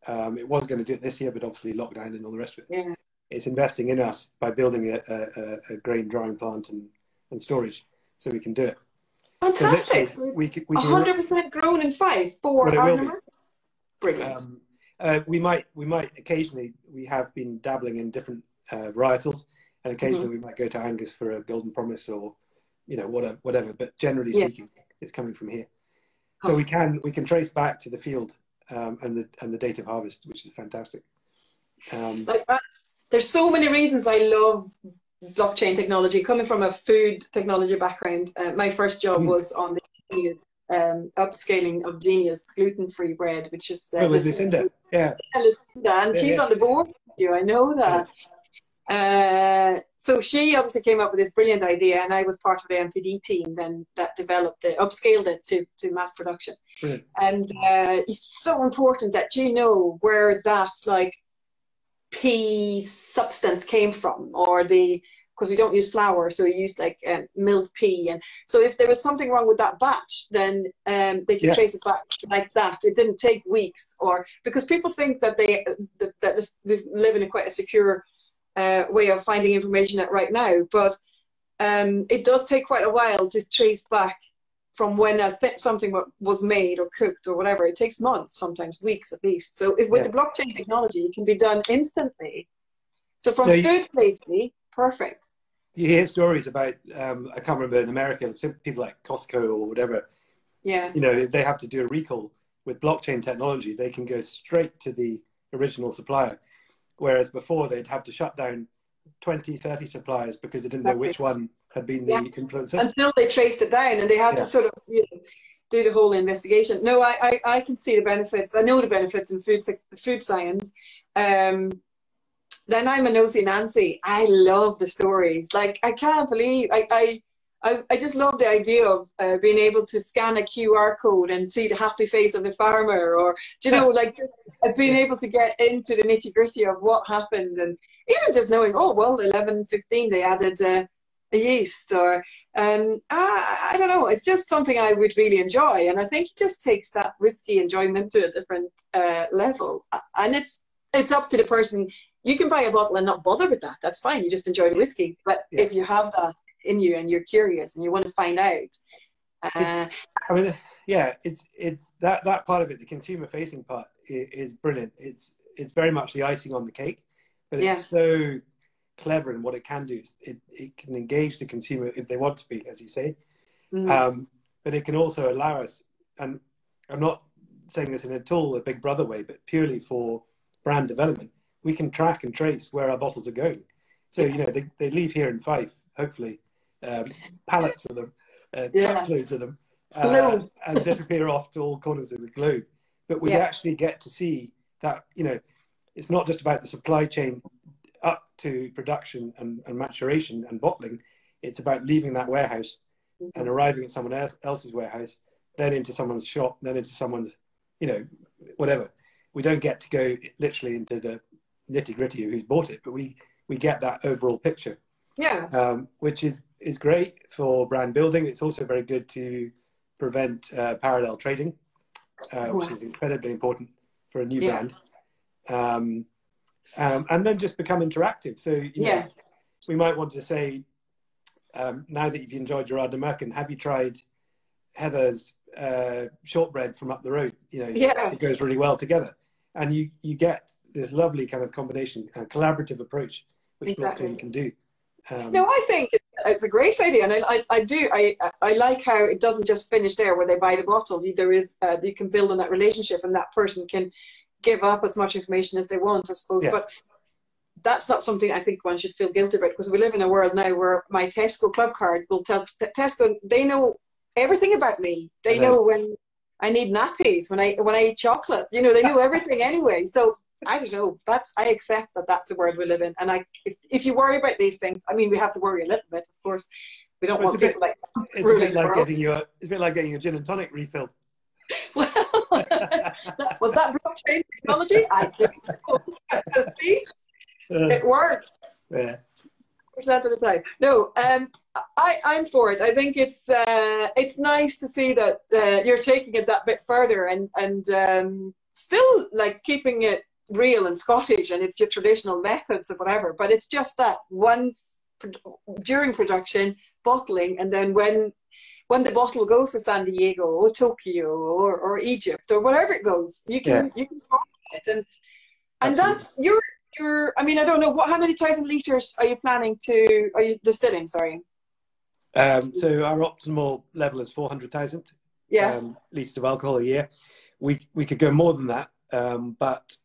Um, it was going to do it this year, but obviously lockdown and all the rest of it. Yeah. It's investing in us by building a, a, a grain drying plant and, and storage so we can do it. Fantastic. So we, we one hundred percent grown in five for our number. Brilliant. Um, uh, we, might, we might occasionally, we have been dabbling in different uh, varietals, and occasionally mm-hmm. we might go to Angus for a Golden Promise or you know, whatever, whatever, but generally speaking, yeah. it's coming from here. So we can, we can trace back to the field um, and, the, and the date of harvest, which is fantastic. Um, like that, there's so many reasons I love blockchain technology. Coming from a food technology background, uh, my first job mm. was on the um, upscaling of Genius gluten-free bread, which is... Uh, oh, was Lucinda, yeah. yeah. Lucinda, and yeah, she's yeah. on the board with you, I know that. Yeah. Uh, so she obviously came up with this brilliant idea, and I was part of the M P D team then that developed it, upscaled it to, to mass production. Brilliant. And uh, it's so important that you know where that like pea substance came from, or the, because we don't use flour, so we use like um, milled pea. And so if there was something wrong with that batch, then um, they could yeah. trace it back like that. It didn't take weeks, or because people think that they that, that this, they live in a quite a secure Uh, way of finding information at right now, but um, it does take quite a while to trace back from when a th something was made or cooked or whatever. It takes months, sometimes weeks at least. So if, with yeah. the blockchain technology, it can be done instantly. So from now, food safety, perfect. You hear stories about, um, I can't remember in America, people like Costco or whatever, yeah, you know, they have to do a recall. With blockchain technology, they can go straight to the original supplier. Whereas before they'd have to shut down twenty, thirty suppliers because they didn't know which one had been the yeah. influencer. Until they traced it down and they had yeah. to sort of you know, do the whole investigation. No, I, I, I can see the benefits. I know the benefits in food, food science. Um, Then I'm a nosy Nancy. I love the stories. Like, I can't believe, I, I, I, I just love the idea of uh, being able to scan a Q R code and see the happy face of the farmer, or, do you know, like being able to get into the nitty gritty of what happened, and even just knowing, oh, well, eleven fifteen they added uh, a yeast, or, um, I, I don't know, it's just something I would really enjoy. And I think it just takes that whiskey enjoyment to a different uh, level. And it's, it's up to the person. You can buy a bottle and not bother with that. That's fine. You just enjoy the whiskey. But yeah. if you have that in you and you're curious and you want to find out, uh, I mean, yeah, it's it's that that part of it, the consumer facing part, is brilliant. It's it's very much the icing on the cake, but it's yeah. so clever in what it can do. It it can engage the consumer if they want to be, as you say, mm. um, but it can also allow us. And I'm not saying this in at all a Big Brother way, but purely for brand development. We can track and trace where our bottles are going. So, yeah. you know, they, they leave here in Fife, hopefully, um, pallets of them, uh, yeah. loads of them, uh, and disappear off to all corners of the globe. But we yeah. actually get to see that, you know, it's not just about the supply chain up to production and, and maturation and bottling. It's about leaving that warehouse mm-hmm. and arriving at someone else, else's warehouse, then into someone's shop, then into someone's, you know, whatever. We don't get to go literally into the nitty gritty of who's bought it, but we we get that overall picture, yeah um which is is great for brand building. It's also very good to prevent uh, parallel trading, uh, oh, which wow. is incredibly important for a new yeah. brand, um, um and then just become interactive. So you yeah know, we might want to say, um now that you've enjoyed your Ardnamurchan, have you tried Heather's uh shortbread from up the road? You know yeah. it goes really well together, and you you get this lovely kind of combination and collaborative approach, which exactly. blockchain can do. Um, no, I think it's a great idea, and I, I, I do. I, I like how it doesn't just finish there where they buy the bottle. There is uh, you can build on that relationship, and that person can give up as much information as they want, I suppose. Yeah. But that's not something I think one should feel guilty about, because we live in a world now where my Tesco club card will tell Tesco they know everything about me. They know when I need nappies, when I when I eat chocolate. You know, they know everything anyway. So. I don't know. That's I accept that that's the world we live in, and I if, if you worry about these things, I mean, we have to worry a little bit, of course. We don't well, want people bit, like it's a bit like getting your it's a bit like getting your gin and tonic refilled. Well, was that blockchain technology? I don't know. See, uh, it worked. Yeah. Percent of the time. No, um, I I'm for it. I think it's uh, it's nice to see that uh, you're taking it that bit further, and and um, still like keeping it real and Scottish, and it's your traditional methods or whatever, but it's just that once during production, bottling, and then when when the bottle goes to San Diego or Tokyo or, or Egypt or wherever it goes, you can yeah. you can talk about it, and and Absolutely. that's your your I mean, I don't know what how many thousand liters are you planning to are you distilling, sorry? Um so our optimal level is four hundred thousand yeah um, liters of alcohol a year. We we could go more than that, um but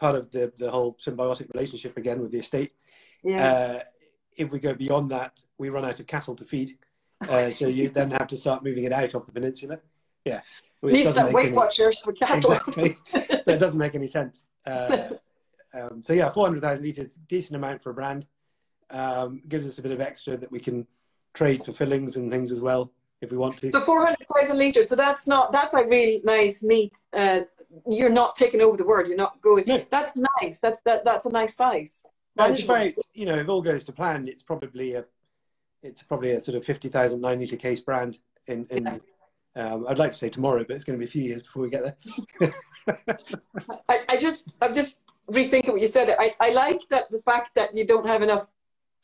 part of the, the whole symbiotic relationship again with the estate. Yeah. Uh, if we go beyond that, we run out of cattle to feed. Uh, so you then have to start moving it out of the peninsula. Yeah. Needs that Weight Watchers for cattle. Exactly. So it doesn't make any sense. Uh, um, so yeah, four hundred thousand litres, decent amount for a brand. Um, gives us a bit of extra that we can trade for fillings and things as well if we want to. So four hundred thousand litres. So that's not, that's a really nice, neat, uh, you're not taking over the world. You're not going. No. That's nice. That's that. That's a nice size. Well, it's about, you know, if all goes to plan, it's probably a, it's probably a sort of fifty thousand nine litre case brand. In, in yeah. um, I'd like to say tomorrow, but it's going to be a few years before we get there. I, I just, I'm just rethinking what you said. I, I like that the fact that you don't have enough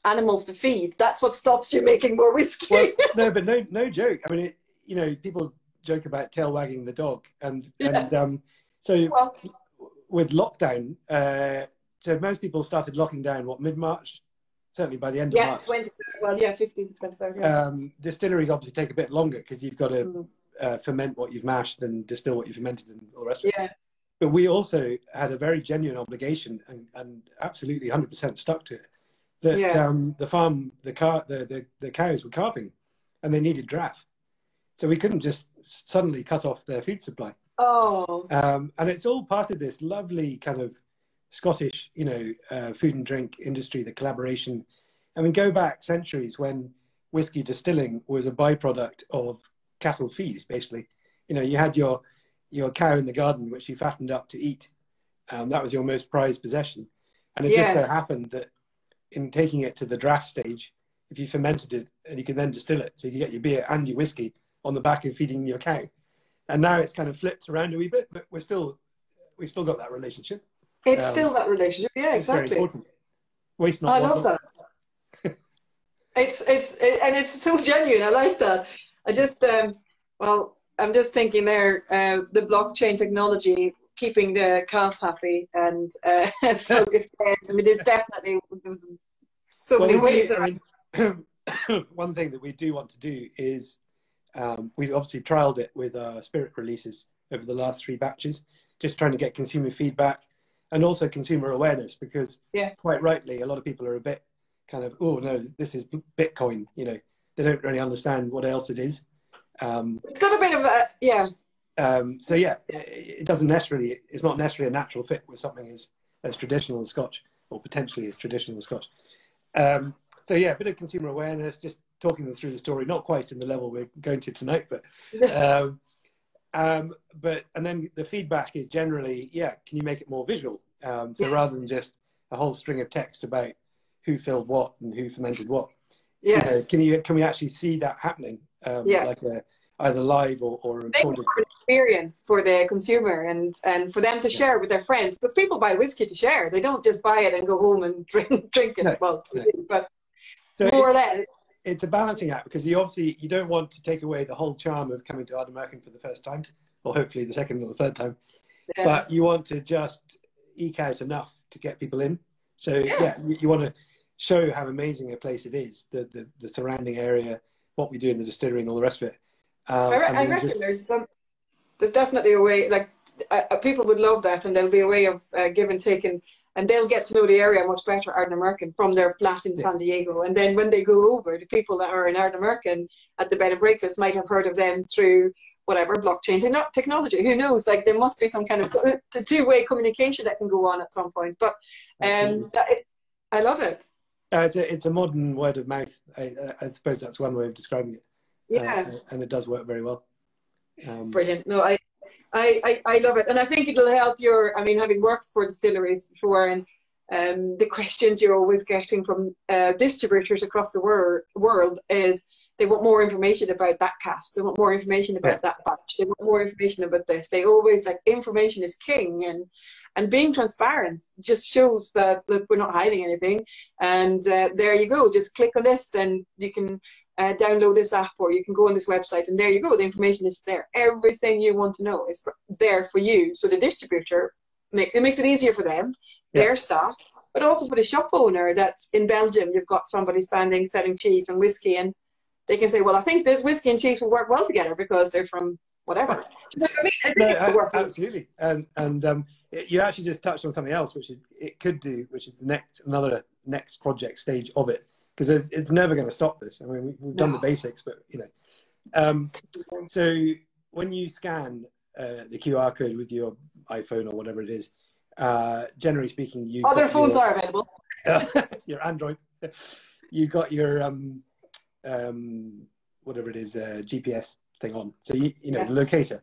animals to feed. That's what stops you making more whiskey. Well, no, but no, no joke. I mean, it, you know, people joke about tail wagging the dog, and yeah. and um. So well, with lockdown, uh, so most people started locking down, what, mid-March? Certainly by the end yeah, of March. Yeah, well, yeah, fifteenth to twenty-third. Yeah. Um, distilleries obviously take a bit longer because you've got to mm. uh, ferment what you've mashed and distill what you've fermented and all the rest of it. Yeah. But we also had a very genuine obligation, and, and absolutely one hundred percent stuck to it, that yeah. um, the farm, the, car, the, the, the cows were calving and they needed draft. So we couldn't just suddenly cut off their food supply. Oh, um, and it's all part of this lovely kind of Scottish, you know, uh, food and drink industry, the collaboration. I mean, go back centuries when whiskey distilling was a byproduct of cattle feed, basically. You know, you had your, your cow in the garden, which you fattened up to eat. Um, that was your most prized possession. And it yeah. just so happened that in taking it to the draft stage, if you fermented it, and you can then distill it, so you can get your beer and your whiskey on the back of feeding your cow. And now it's kind of flipped around a wee bit, but we're still, we've still got that relationship. It's um, still that relationship, yeah, exactly. Very important. Waste not. I love that. It's it's it, and it's so genuine. I like that. I just um, well, I'm just thinking there uh, the blockchain technology keeping the cows happy, and uh, so if uh, I mean, there's definitely there's so well, many ways. Do, I mean, one thing that we do want to do is um, we've obviously trialed it with our spirit releases over the last three batches, just trying to get consumer feedback and also consumer awareness, because yeah. quite rightly a lot of people are a bit kind of, oh no, this is Bitcoin, you know, they don't really understand what else it is. Um, it's got a bit of a, yeah. Um, so yeah, it, it doesn't necessarily, it's not necessarily a natural fit with something as, as traditional as Scotch, or potentially as traditional as Scotch. Um, so yeah, a bit of consumer awareness, just talking them through the story, not quite in the level we're going to tonight, but, um, um, but, and then the feedback is generally, yeah, can you make it more visual? Um, so yeah. rather than just a whole string of text about who filled what and who fermented what. Yes. You know, can you can we actually see that happening? Um, yeah. Like a, either live or, or recorded. An experience for the consumer, and and for them to yeah. share with their friends, because people buy whiskey to share. They don't just buy it and go home and drink drink it. No, well, no. but so more it, or less, it's a balancing act, because you obviously you don't want to take away the whole charm of coming to Ardnamurchan for the first time, or hopefully the second or the third time. Yeah. But you want to just eke out enough to get people in. So yeah, yeah you, you want to show how amazing a place it is, the, the, the surrounding area, what we do in the distillery and all the rest of it. Um, I, re I reckon just... there's some, there's definitely a way, like uh, people would love that, and there'll be a way of uh, give and take, and, and they'll get to know the area much better, Ardnamurchan, from their flat in yeah. San Diego. And then when they go over, the people that are in Ardnamurchan at the bed and breakfast might have heard of them through whatever, blockchain technology, who knows, like there must be some kind of two-way communication that can go on at some point. But um, that, it, I love it. Uh, it's, a, it's a modern word of mouth. I, I suppose that's one way of describing it. Yeah. Uh, and it does work very well. Um, Brilliant. No, I, I, I love it. And I think it'll help your, I mean, having worked for distilleries before, and um, the questions you're always getting from uh, distributors across the wor world is, they want more information about that cast. They want more information about that batch. They want more information about this. They always, like, information is king, and and being transparent just shows that, look, we're not hiding anything. And uh, there you go. Just click on this, and you can uh, download this app, or you can go on this website, and there you go. The information is there. Everything you want to know is there for you. So the distributor, make, it makes it easier for them, yeah. their staff, but also for the shop owner. That's in Belgium. You've got somebody standing selling cheese and whiskey, and they can say, well, I think this whiskey and cheese will work well together because they're from whatever. You know what I mean? I think no, it will work. Absolutely. And, and um, it, you actually just touched on something else, which it, it could do, which is the next, another next project stage of it, because it's, it's never going to stop this. I mean, we, we've done no. the basics, but, you know. Um, so when you scan uh, the Q R code with your iPhone or whatever it is, uh, generally speaking, you... Other phones your, are available. Uh, your Android. You got your... Um, um whatever it is, uh, G P S thing on, so you, you know yeah. the locator,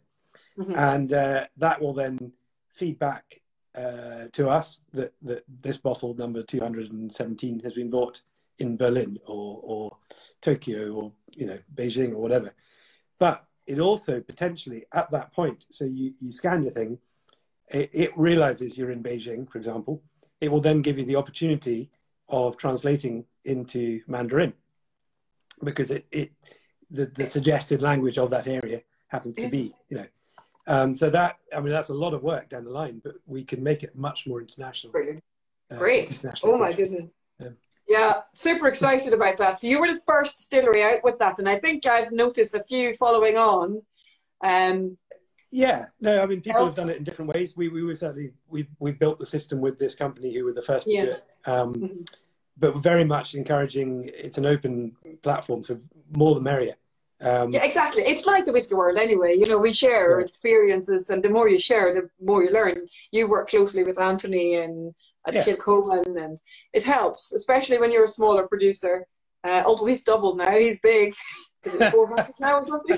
mm-hmm. and uh, that will then feed back uh, to us that that this bottle number two hundred seventeen has been bought in Berlin or or Tokyo or you know Beijing or whatever. But it also potentially at that point, so you you scan your thing, it, it realizes you're in Beijing, for example. It will then give you the opportunity of translating into Mandarin, because it, it the, the suggested language of that area happens to be, you know. Um, so that, I mean, that's a lot of work down the line, but we can make it much more international. Brilliant. Uh, Great. International oh, my culture. Goodness. Yeah. yeah, super excited about that. So you were the first distillery out with that, and I think I've noticed a few following on. Um, yeah. No, I mean, people else? have done it in different ways. We, we were certainly, we've, we've built the system with this company who were the first yeah. to do it. Um, mm-hmm. But very much encouraging, it's an open platform, so more the merrier. Um, yeah, exactly. It's like the whiskey world anyway. You know, we share yeah. experiences, and the more you share, the more you learn. You work closely with Anthony and at yeah. Kilchoman, and it helps, especially when you're a smaller producer. Uh, although he's doubled now, he's big. Is it four hundred now or something?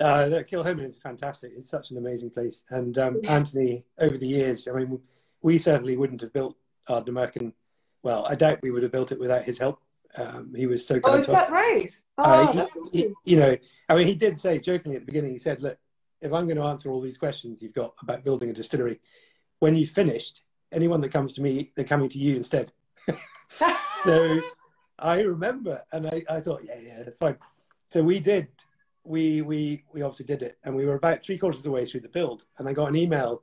uh, Kilchoman is fantastic. It's such an amazing place. And um, Anthony, over the years, I mean, we certainly wouldn't have built Ardnamurchan. Well, I doubt we would have built it without his help. Um, he was so good. Oh, is that right? Oh, uh, he, he, you know, I mean, he did say jokingly at the beginning, he said, look, if I'm going to answer all these questions you've got about building a distillery, when you've finished, anyone that comes to me, they're coming to you instead. So I remember, and I, I thought, yeah, yeah, that's fine. So we did, we, we, we obviously did it. And we were about three quarters of the way through the build. And I got an email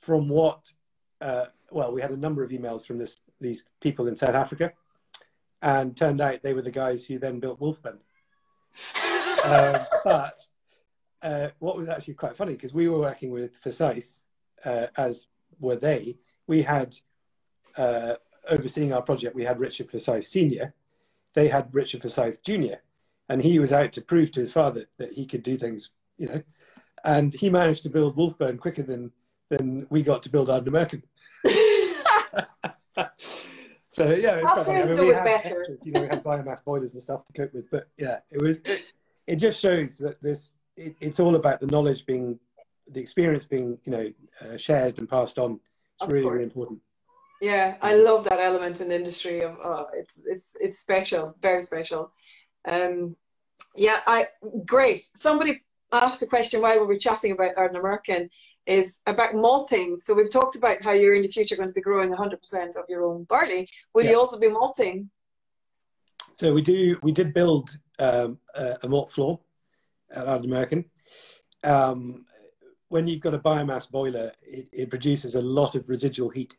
from what, uh, well, we had a number of emails from this, these people in South Africa. And turned out they were the guys who then built Wolfman. um, but uh, what was actually quite funny, because we were working with Forsyth, uh, as were they. We had, uh, overseeing our project, we had Richard Forsyth Senior. They had Richard Forsyth Junior. And he was out to prove to his father that he could do things, you know. And he managed to build Wolfburn quicker than, than we got to build Ardnamurchan. So yeah, it's I mean, we had better. Extras, you know, we had biomass boilers and stuff to cope with, but yeah, it was. It, it just shows that this. It, it's all about the knowledge being, the experience being, you know, uh, shared and passed on. It's of really, course. really important. Yeah, I love that element in the industry. Of uh, it's it's it's special, very special. Um, yeah, I great. Somebody asked the question why we were chatting about Ardnamurchan is about malting. So we've talked about how you're in the future going to be growing one hundred percent of your own barley. Will yeah. you also be malting? So we do. We did build um, a, a malt floor at Ardnamurchan. Um, when you've got a biomass boiler, it, it produces a lot of residual heat.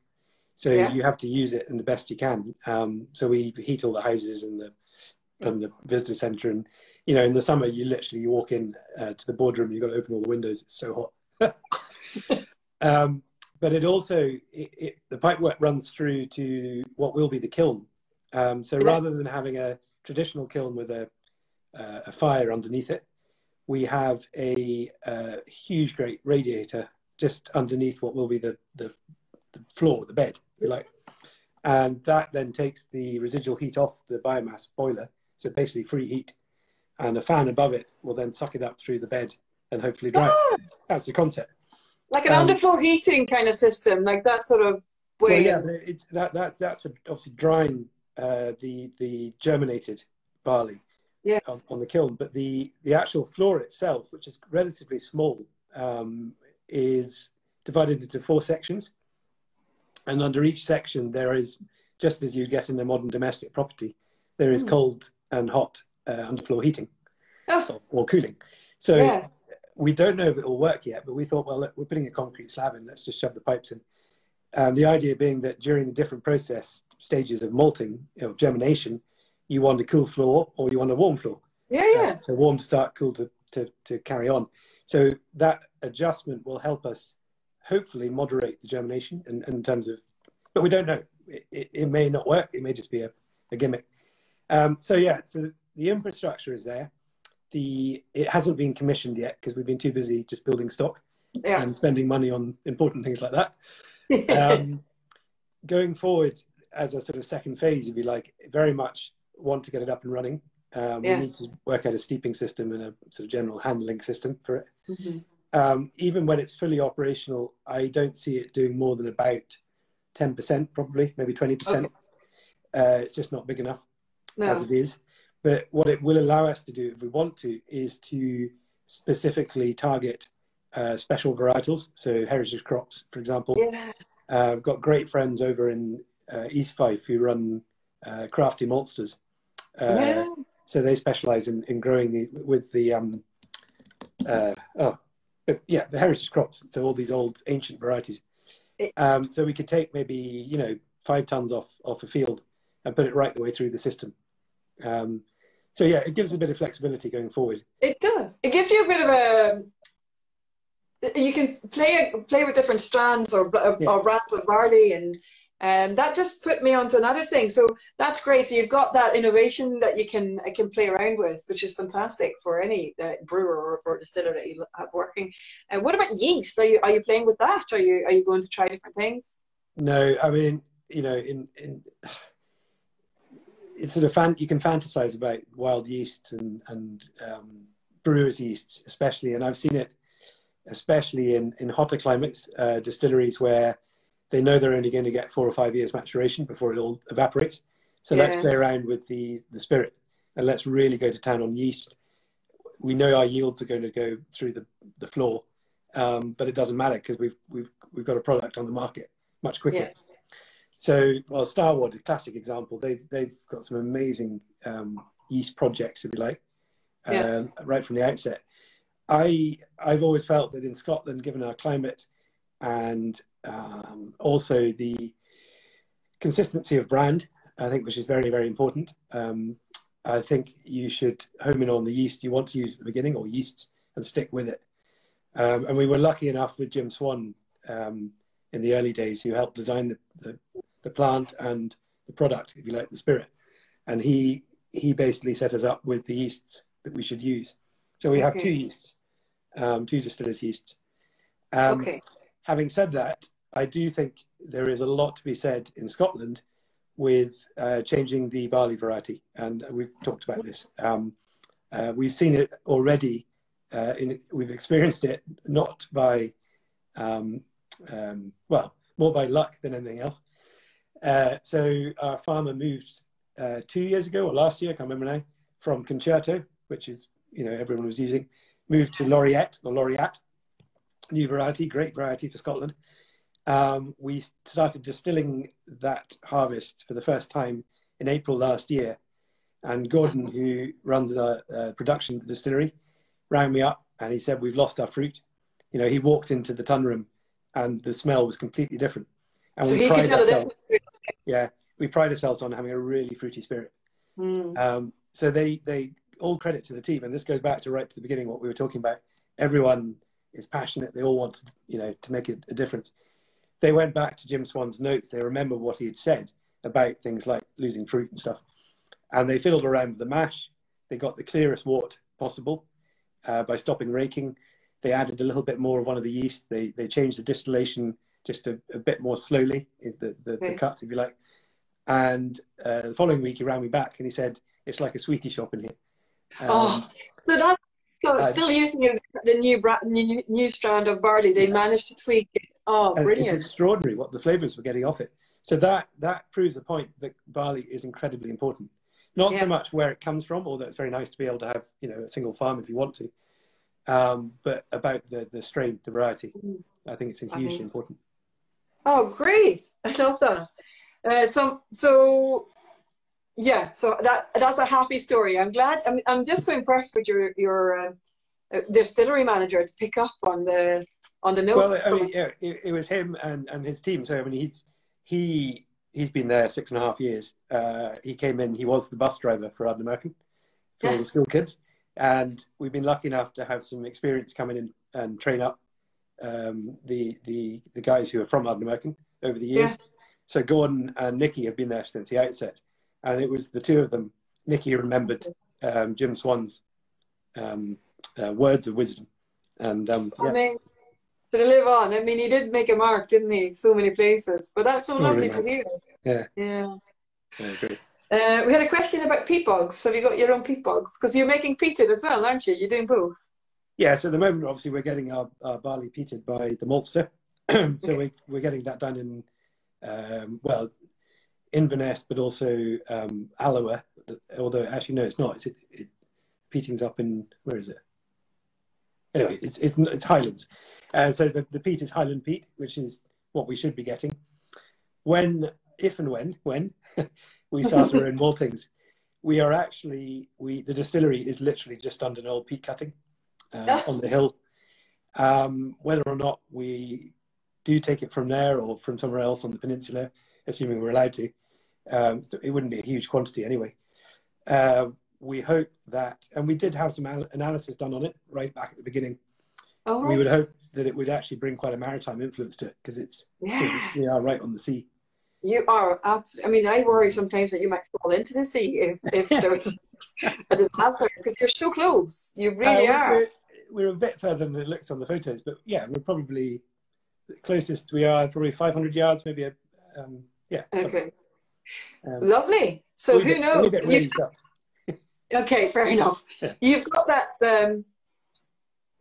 So yeah. you have to use it in the best you can. Um, so we heat all the houses and the and the visitor centre, and you know, in the summer, you literally you walk in uh, to the boardroom. You've got to open all the windows. It's so hot. um, but it also, it, it, the pipework runs through to what will be the kiln. Um, so rather than having a traditional kiln with a, uh, a fire underneath it, we have a, a huge, great radiator just underneath what will be the, the, the floor, the bed, if you like. And that then takes the residual heat off the biomass boiler. So basically free heat. And a fan above it will then suck it up through the bed and hopefully dry oh. it. That's the concept. Like an um, underfloor heating kind of system, like that sort of way. Well, yeah, it's, that, that, that's for obviously drying uh, the, the germinated barley yeah. on, on the kiln. But the, the actual floor itself, which is relatively small, um, is divided into four sections. And under each section, there is, just as you get in a modern domestic property, there is mm. cold and hot. Uh, underfloor heating oh. or, or cooling. So yeah. we don't know if it will work yet, but we thought, well, look, we're putting a concrete slab in, let's just shove the pipes in. Um, the idea being that during the different process stages of malting, of you know, germination, you want a cool floor or you want a warm floor. Yeah, yeah. Uh, so warm to start, cool to, to, to carry on. So that adjustment will help us hopefully moderate the germination in, in terms of, but we don't know. It, it, it may not work. It may just be a, a gimmick. Um, so yeah, so the infrastructure is there. The it hasn't been commissioned yet because we've been too busy just building stock yeah. and spending money on important things like that. um, going forward as a sort of second phase, if you like, very much want to get it up and running. Um, yeah. We need to work out a steeping system and a sort of general handling system for it. Mm-hmm. um, even when it's fully operational, I don't see it doing more than about ten percent probably, maybe twenty percent. Okay. Uh, it's just not big enough no. as it is. But what it will allow us to do, if we want to, is to specifically target uh, special varietals, so heritage crops, for example. Yeah. Uh, I've got great friends over in uh, East Fife who run uh, Crafty Maltsters. Uh, yeah. So they specialise in, in growing the, with the, um, uh, oh, but yeah, the heritage crops, so all these old ancient varieties. Um, so we could take maybe, you know, five tonnes off, off a field and put it right the way through the system. Um, so yeah, it gives a bit of flexibility going forward. It does. It gives you a bit of a. You can play play with different strands or, or yeah. brands of barley, and And that just put me onto another thing. So that's great. So you've got that innovation that you can can play around with, which is fantastic for any uh, brewer or, or distiller that you have working. And uh, what about yeast? Are you are you playing with that? Are you are you going to try different things? No, I mean, you know, in in it's sort of fan, you can fantasize about wild yeasts and and um, brewer's yeasts especially, and I've seen it especially in in hotter climates, uh, distilleries where they know they're only going to get four or five years maturation before it all evaporates. So yeah. Let's play around with the, the spirit and let's really go to town on yeast. We know our yields are going to go through the, the floor, um, but it doesn't matter because we've, we've, we've got a product on the market much quicker. Yeah. So, well, Starwood, a classic example, they've, they've got some amazing um, yeast projects, if you like, um, yeah. right from the outset. I, I've always felt that in Scotland, given our climate and um also the consistency of brand, I think, which is very very important, um I think you should home in on the yeast you want to use at the beginning, or yeasts, and stick with it. Um, and we were lucky enough with Jim Swan um in the early days, who helped design the, the the plant and the product, if you like, the spirit, and he he basically set us up with the yeasts that we should use. So we have okay. two yeasts, um two distillers yeasts. um okay Having said that, I do think there is a lot to be said in Scotland with uh, changing the barley variety, and we've talked about this. Um, uh, we've seen it already. Uh, in, we've experienced it not by, um, um, well, more by luck than anything else. Uh, so our farmer moved uh, two years ago or last year, I can't remember now, from Concerto, which is, you know, everyone was using, moved to Laureate or Laureate. New variety, great variety for Scotland. Um, we started distilling that harvest for the first time in April last year. And Gordon, who runs the uh, production of the distillery, rang me up and he said, we've lost our fruit. You know, he walked into the tun room and the smell was completely different. And so we pride tell ourselves, yeah, we pride ourselves on having a really fruity spirit. Mm. Um, so they, they all credit to the team. And this goes back to right to the beginning, what we were talking about. Everyone is passionate. They all want to, you know, to make a, a difference. They went back to Jim Swan's notes. They remember what he had said about things like losing fruit and stuff. And they fiddled around with the mash. They got the clearest wort possible uh, by stopping raking. They added a little bit more of one of the yeast. They, they changed the distillation just a, a bit more slowly, the, the, okay. the cut, if you like. And uh, the following week, he rang me back and he said, it's like a sweetie shop in here. Um, oh, so that So uh, still using the new, new new strand of barley, they yeah. managed to tweak it. Oh, brilliant! It's extraordinary what the flavours were getting off it. So that that proves the point that barley is incredibly important. Not yeah. so much where it comes from, although it's very nice to be able to have, you know, a single farm if you want to, um, but about the the strain, the variety. Mm. I think it's hugely Amazing. important. Oh, great! I love that. Uh, so so. Yeah, so that that's a happy story. I'm glad. I'm I'm just so impressed with your your uh, distillery manager to pick up on the on the notes. Well, I mean, yeah, it, it was him and and his team. So I mean, he's he he's been there six and a half years. Uh, he came in. He was the bus driver for Ardnamurchan for yeah. all the school kids, and we've been lucky enough to have some experience coming in and train up um, the the the guys who are from Ardnamurchan over the years. Yeah. So Gordon and Nikki have been there since the outset. And it was the two of them. Nikki remembered um, Jim Swan's um, uh, words of wisdom. And um, yeah. I mean, to live on. I mean, he did make a mark, didn't he? So many places. But that's so lovely oh, really? to hear. Yeah. Yeah. yeah great. Uh, we had a question about peat bogs. Have you got your own peat bogs? Because you're making peated as well, aren't you? You're doing both. Yeah. So at the moment, obviously, we're getting our, our barley peated by the maltster. so okay. we, we're getting that done in, um, well, Inverness, but also um, Alloa, although actually no, it's not. It's, it, it peating's up in, where is it? Anyway, it's it's, it's Highlands. Uh, so the, the peat is Highland peat, which is what we should be getting. When, if and when, when we start our own maltings, we are actually, we the distillery is literally just under an old peat cutting uh, on the hill. Um, whether or not we do take it from there or from somewhere else on the peninsula, assuming we're allowed to, um, so it wouldn't be a huge quantity anyway. Uh, we hope that, and we did have some analysis done on it right back at the beginning. Oh, right. We would hope that it would actually bring quite a maritime influence to it, because it's yeah. we are right on the sea. You are absolutely, I mean, I worry sometimes that you might fall into the sea if, if there was a disaster, because you're so close. You really uh, are. We're, we're a bit further than it looks on the photos, but yeah, we're probably, the closest we are probably five hundred yards, maybe a, um, yeah. Okay. Um, Lovely. So who knows? A bit raised up. Okay, fair enough. Yeah. You've got that um,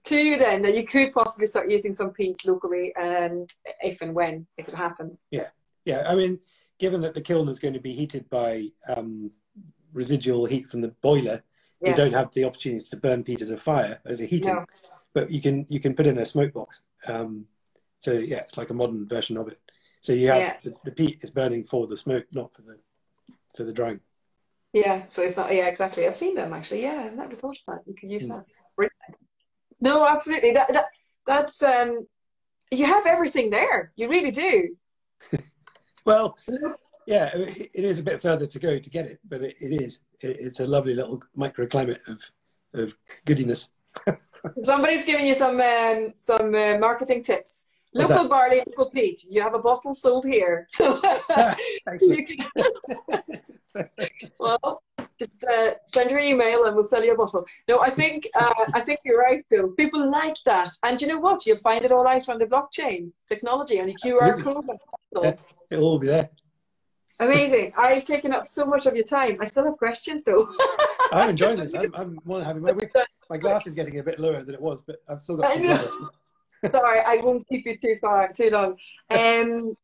to you then, that you could possibly start using some peat locally, and if and when, if it happens. Yeah, yeah. I mean, given that the kiln is going to be heated by um, residual heat from the boiler, yeah. you don't have the opportunity to burn peat as a fire, as a heating, no. but you can you can put in a smoke box. Um, so yeah, it's like a modern version of it. So you have, yeah. the, the peat is burning for the smoke, not for the for the drying. Yeah, so it's not, yeah, exactly. I've seen them actually, yeah, I've never thought of that. You could use mm. that. Brilliant. No, absolutely. That, that that's um you have everything there. You really do. Well, yeah, it, it is a bit further to go to get it, but it, it is. It, it's a lovely little microclimate of of goodiness. Somebody's giving you some um, some uh, marketing tips. What's local that? Barley, local peat. You have a bottle sold here. So you can well, just uh, send your email and we'll sell you a bottle. No, I think uh, I think you're right though. People like that, and you know what? You'll find it all out on the blockchain technology on your Q R code. Yeah, it'll all be there. Amazing! I've taken up so much of your time. I still have questions though. I'm enjoying this. I'm, I'm more than happy. My, my glass is getting a bit lower than it was, but I've still got some. Sorry, I won't keep you too far, too long. Um,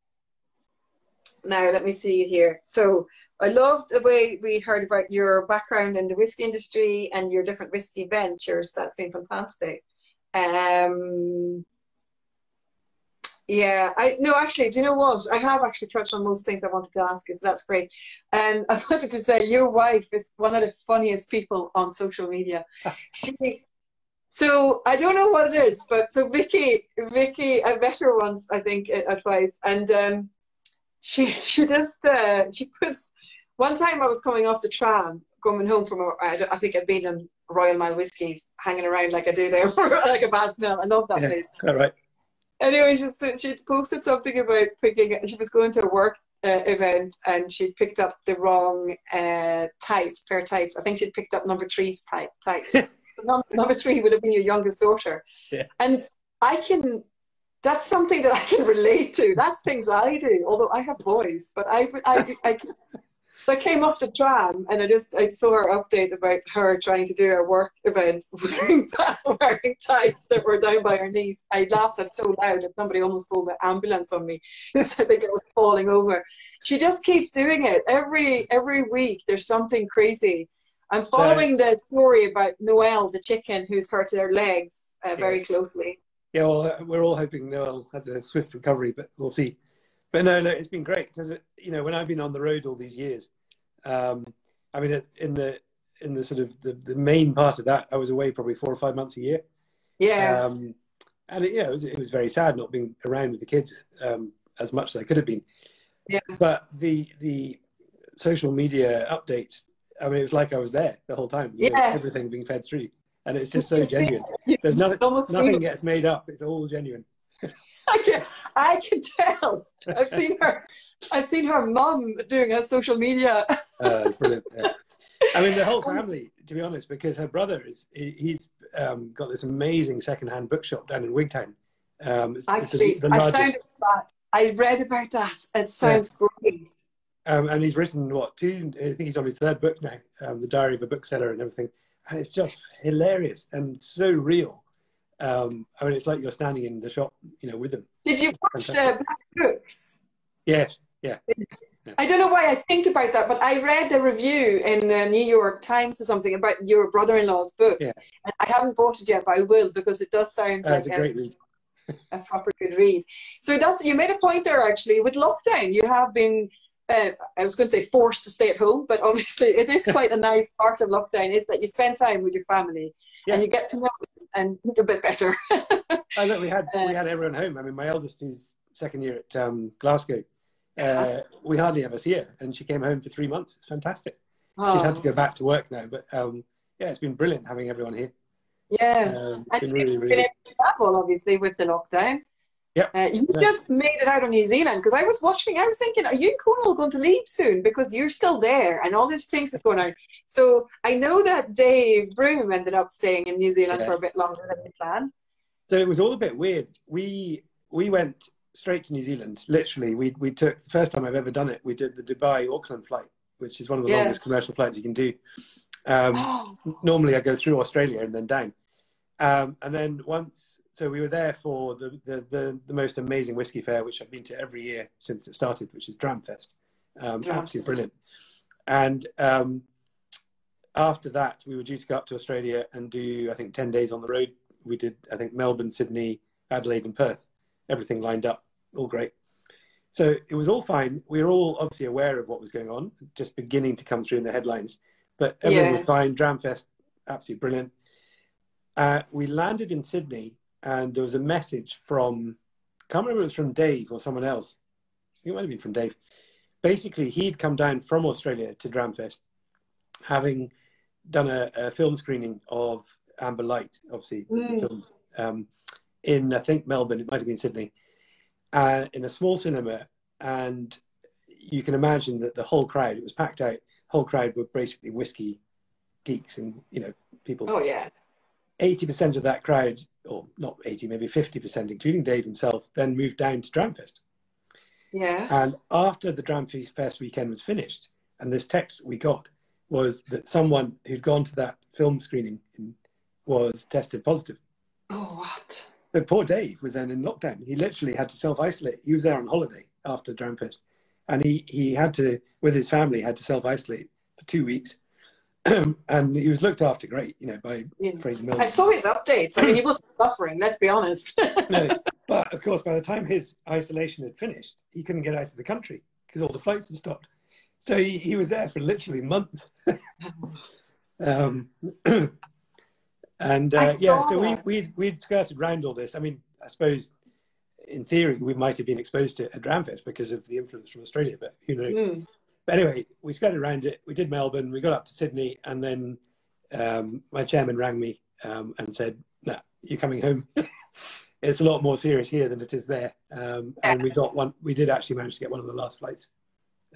now, let me see here. So, I love the way we heard about your background in the whiskey industry and your different whiskey ventures. That's been fantastic. Um, yeah, I no, actually, do you know what? I have actually touched on most things I wanted to ask you, so that's great. Um, I wanted to say your wife is one of the funniest people on social media. She... So I don't know what it is, but so Vicky, Vicky, I met her once, I think, or twice, and um, she she just uh, she puts. One time I was coming off the tram, coming home from a, I, I think I'd been in Royal Mile Whiskey, hanging around like I do there for like a bad smell. I love that yeah, place. All right. Anyway, she she posted something about picking. She was going to a work uh, event, and she picked up the wrong uh, tights, pair of tights. I think she picked up number three's tight, tights. Number three would have been your youngest daughter. Yeah. And I can, that's something that I can relate to. That's things I do, although I have boys. But I, I, I, so I came off the tram and I just, I saw her update about her trying to do a work event wearing, wearing tights that were down by her knees. I laughed at so loud that somebody almost called an ambulance on me because I think I was falling over. She just keeps doing it. Every, every week there's something crazy. I'm following so, the story about Noelle, the chicken, who's hurted her legs uh, very yes. closely. Yeah, well, we're all hoping Noelle has a swift recovery, but we'll see. But no, no, it's been great because, you know, when I've been on the road all these years, um, I mean, in the in the sort of the, the main part of that, I was away probably four or five months a year. Yeah. Um, and, it, you know, it was, it was very sad not being around with the kids um, as much as I could have been. Yeah. But the the social media updates... I mean, it was like I was there the whole time. You yeah. know, everything being fed through, and it's just so genuine. There's nothing. Nothing gets made up. It's all genuine. I can, I can tell. I've seen her. I've seen her mum doing her social media. uh, brilliant. Yeah. I mean, the whole family, to be honest, because her brother is. He, he's um, got this amazing secondhand bookshop down in Wigtown. Um, it's, Actually, it's the, the I sounded that. I read about that. It sounds yeah. great. Um, and he's written, what, two, I think he's on his third book now, um, The Diary of a Bookseller and everything. And it's just hilarious and so real. Um, I mean, it's like you're standing in the shop, you know, with him. Did you watch uh, Black Books? Yes, yeah. yeah. I don't know why I think about that, but I read a review in the New York Times or something about your brother-in-law's book. Yeah. And I haven't bought it yet, but I will, because it does sound uh, like... It's a great read. A proper good read. So that's, you made a point there, actually. With lockdown, you have been... Uh, I was going to say forced to stay at home, but obviously it is quite a nice part of lockdown is that you spend time with your family yeah. and you get to know them and a bit better. I know we had we had everyone home. I mean, my eldest, who's second year at um, Glasgow, uh, yeah. we hardly ever see her, and she came home for three months. It's fantastic. Oh. She's had to go back to work now, but um, yeah, it's been brilliant having everyone here. Yeah, um, it's and been really, really been able to travel obviously with the lockdown. Yep. Uh, you yeah. just made it out of New Zealand, because I was watching, I was thinking, are you and Connell going to leave soon? Because you're still there and all these things are going on. So I know that Dave Broom ended up staying in New Zealand yeah. for a bit longer than we planned. So it was all a bit weird. We, we went straight to New Zealand, literally. We, we took, the first time I've ever done it, we did the Dubai-Auckland flight, which is one of the yeah. longest commercial flights you can do. Um, oh. Normally I go through Australia and then down. Um, and then once... So we were there for the, the, the, the most amazing whiskey fair, which I've been to every year since it started, which is Dramfest. Um, Dramfest. Absolutely brilliant. And um, after that, we were due to go up to Australia and do, I think, ten days on the road. We did, I think, Melbourne, Sydney, Adelaide and Perth. Everything lined up, all great. So it was all fine. We were all obviously aware of what was going on, just beginning to come through in the headlines. But everything yeah. was fine. Dramfest, absolutely brilliant. Uh, we landed in Sydney. And there was a message from, I can't remember if it was from Dave or someone else. It might have been from Dave. Basically, he'd come down from Australia to Dramfest, having done a, a film screening of Amber Light, obviously, mm. film, um, in, I think, Melbourne. It might have been Sydney, uh, in a small cinema. And you can imagine that the whole crowd, it was packed out, the whole crowd were basically whiskey geeks and, you know, people. Oh, yeah. eighty percent of that crowd, or not eighty, maybe fifty percent, including Dave himself, then moved down to Dramfest. Yeah. And after the Dramfest weekend was finished, and this text we got was that someone who'd gone to that film screening was tested positive. Oh, what? So poor Dave was then in lockdown. He literally had to self-isolate. He was there on holiday after Dramfest. And he, he had to, with his family, had to self-isolate for two weeks. And he was looked after great, you know, by yeah. Fraser Miller. I saw his updates. I mean, he wasn't suffering, let's be honest. No, but of course, by the time his isolation had finished, he couldn't get out of the country because all the flights had stopped. So he, he was there for literally months. um, and uh, yeah, so we, we'd, we'd skirted around all this. I mean, I suppose in theory, we might have been exposed to it at Dramfest because of the influence from Australia, but who knows? Mm. But anyway, we scattered around it. We did Melbourne. We got up to Sydney. And then um, my chairman rang me um, and said, no, nah, you're coming home. It's a lot more serious here than it is there. Um, and we got one. We did actually manage to get one of the last flights.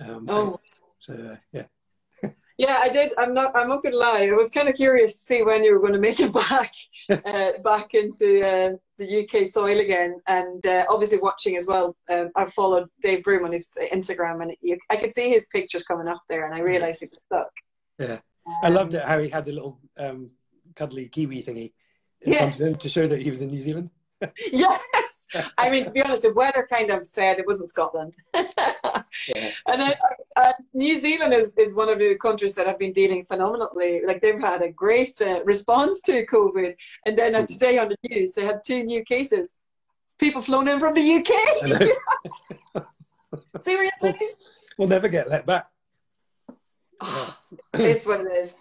Um, oh. So, uh, yeah. Yeah, I did. I'm not, I'm not going to lie. I was kind of curious to see when you were going to make it back, uh, back into uh, the U K soil again. And uh, obviously watching as well, um, I followed Dave Broom on his Instagram and you, I could see his pictures coming up there and I realised he was stuck. Yeah, um, I loved it how he had a little um, cuddly Kiwi thingy in yeah. front of him to show that he was in New Zealand. Yes! I mean, to be honest, the weather kind of said it wasn't Scotland. Yeah. And I, I, New Zealand is, is one of the countries that have been dealing phenomenally. Like, they've had a great uh, response to COVID. And then uh, today on the news, they had two new cases. People flown in from the U K. Seriously? We'll, we'll never get let back. Oh, it's what it is.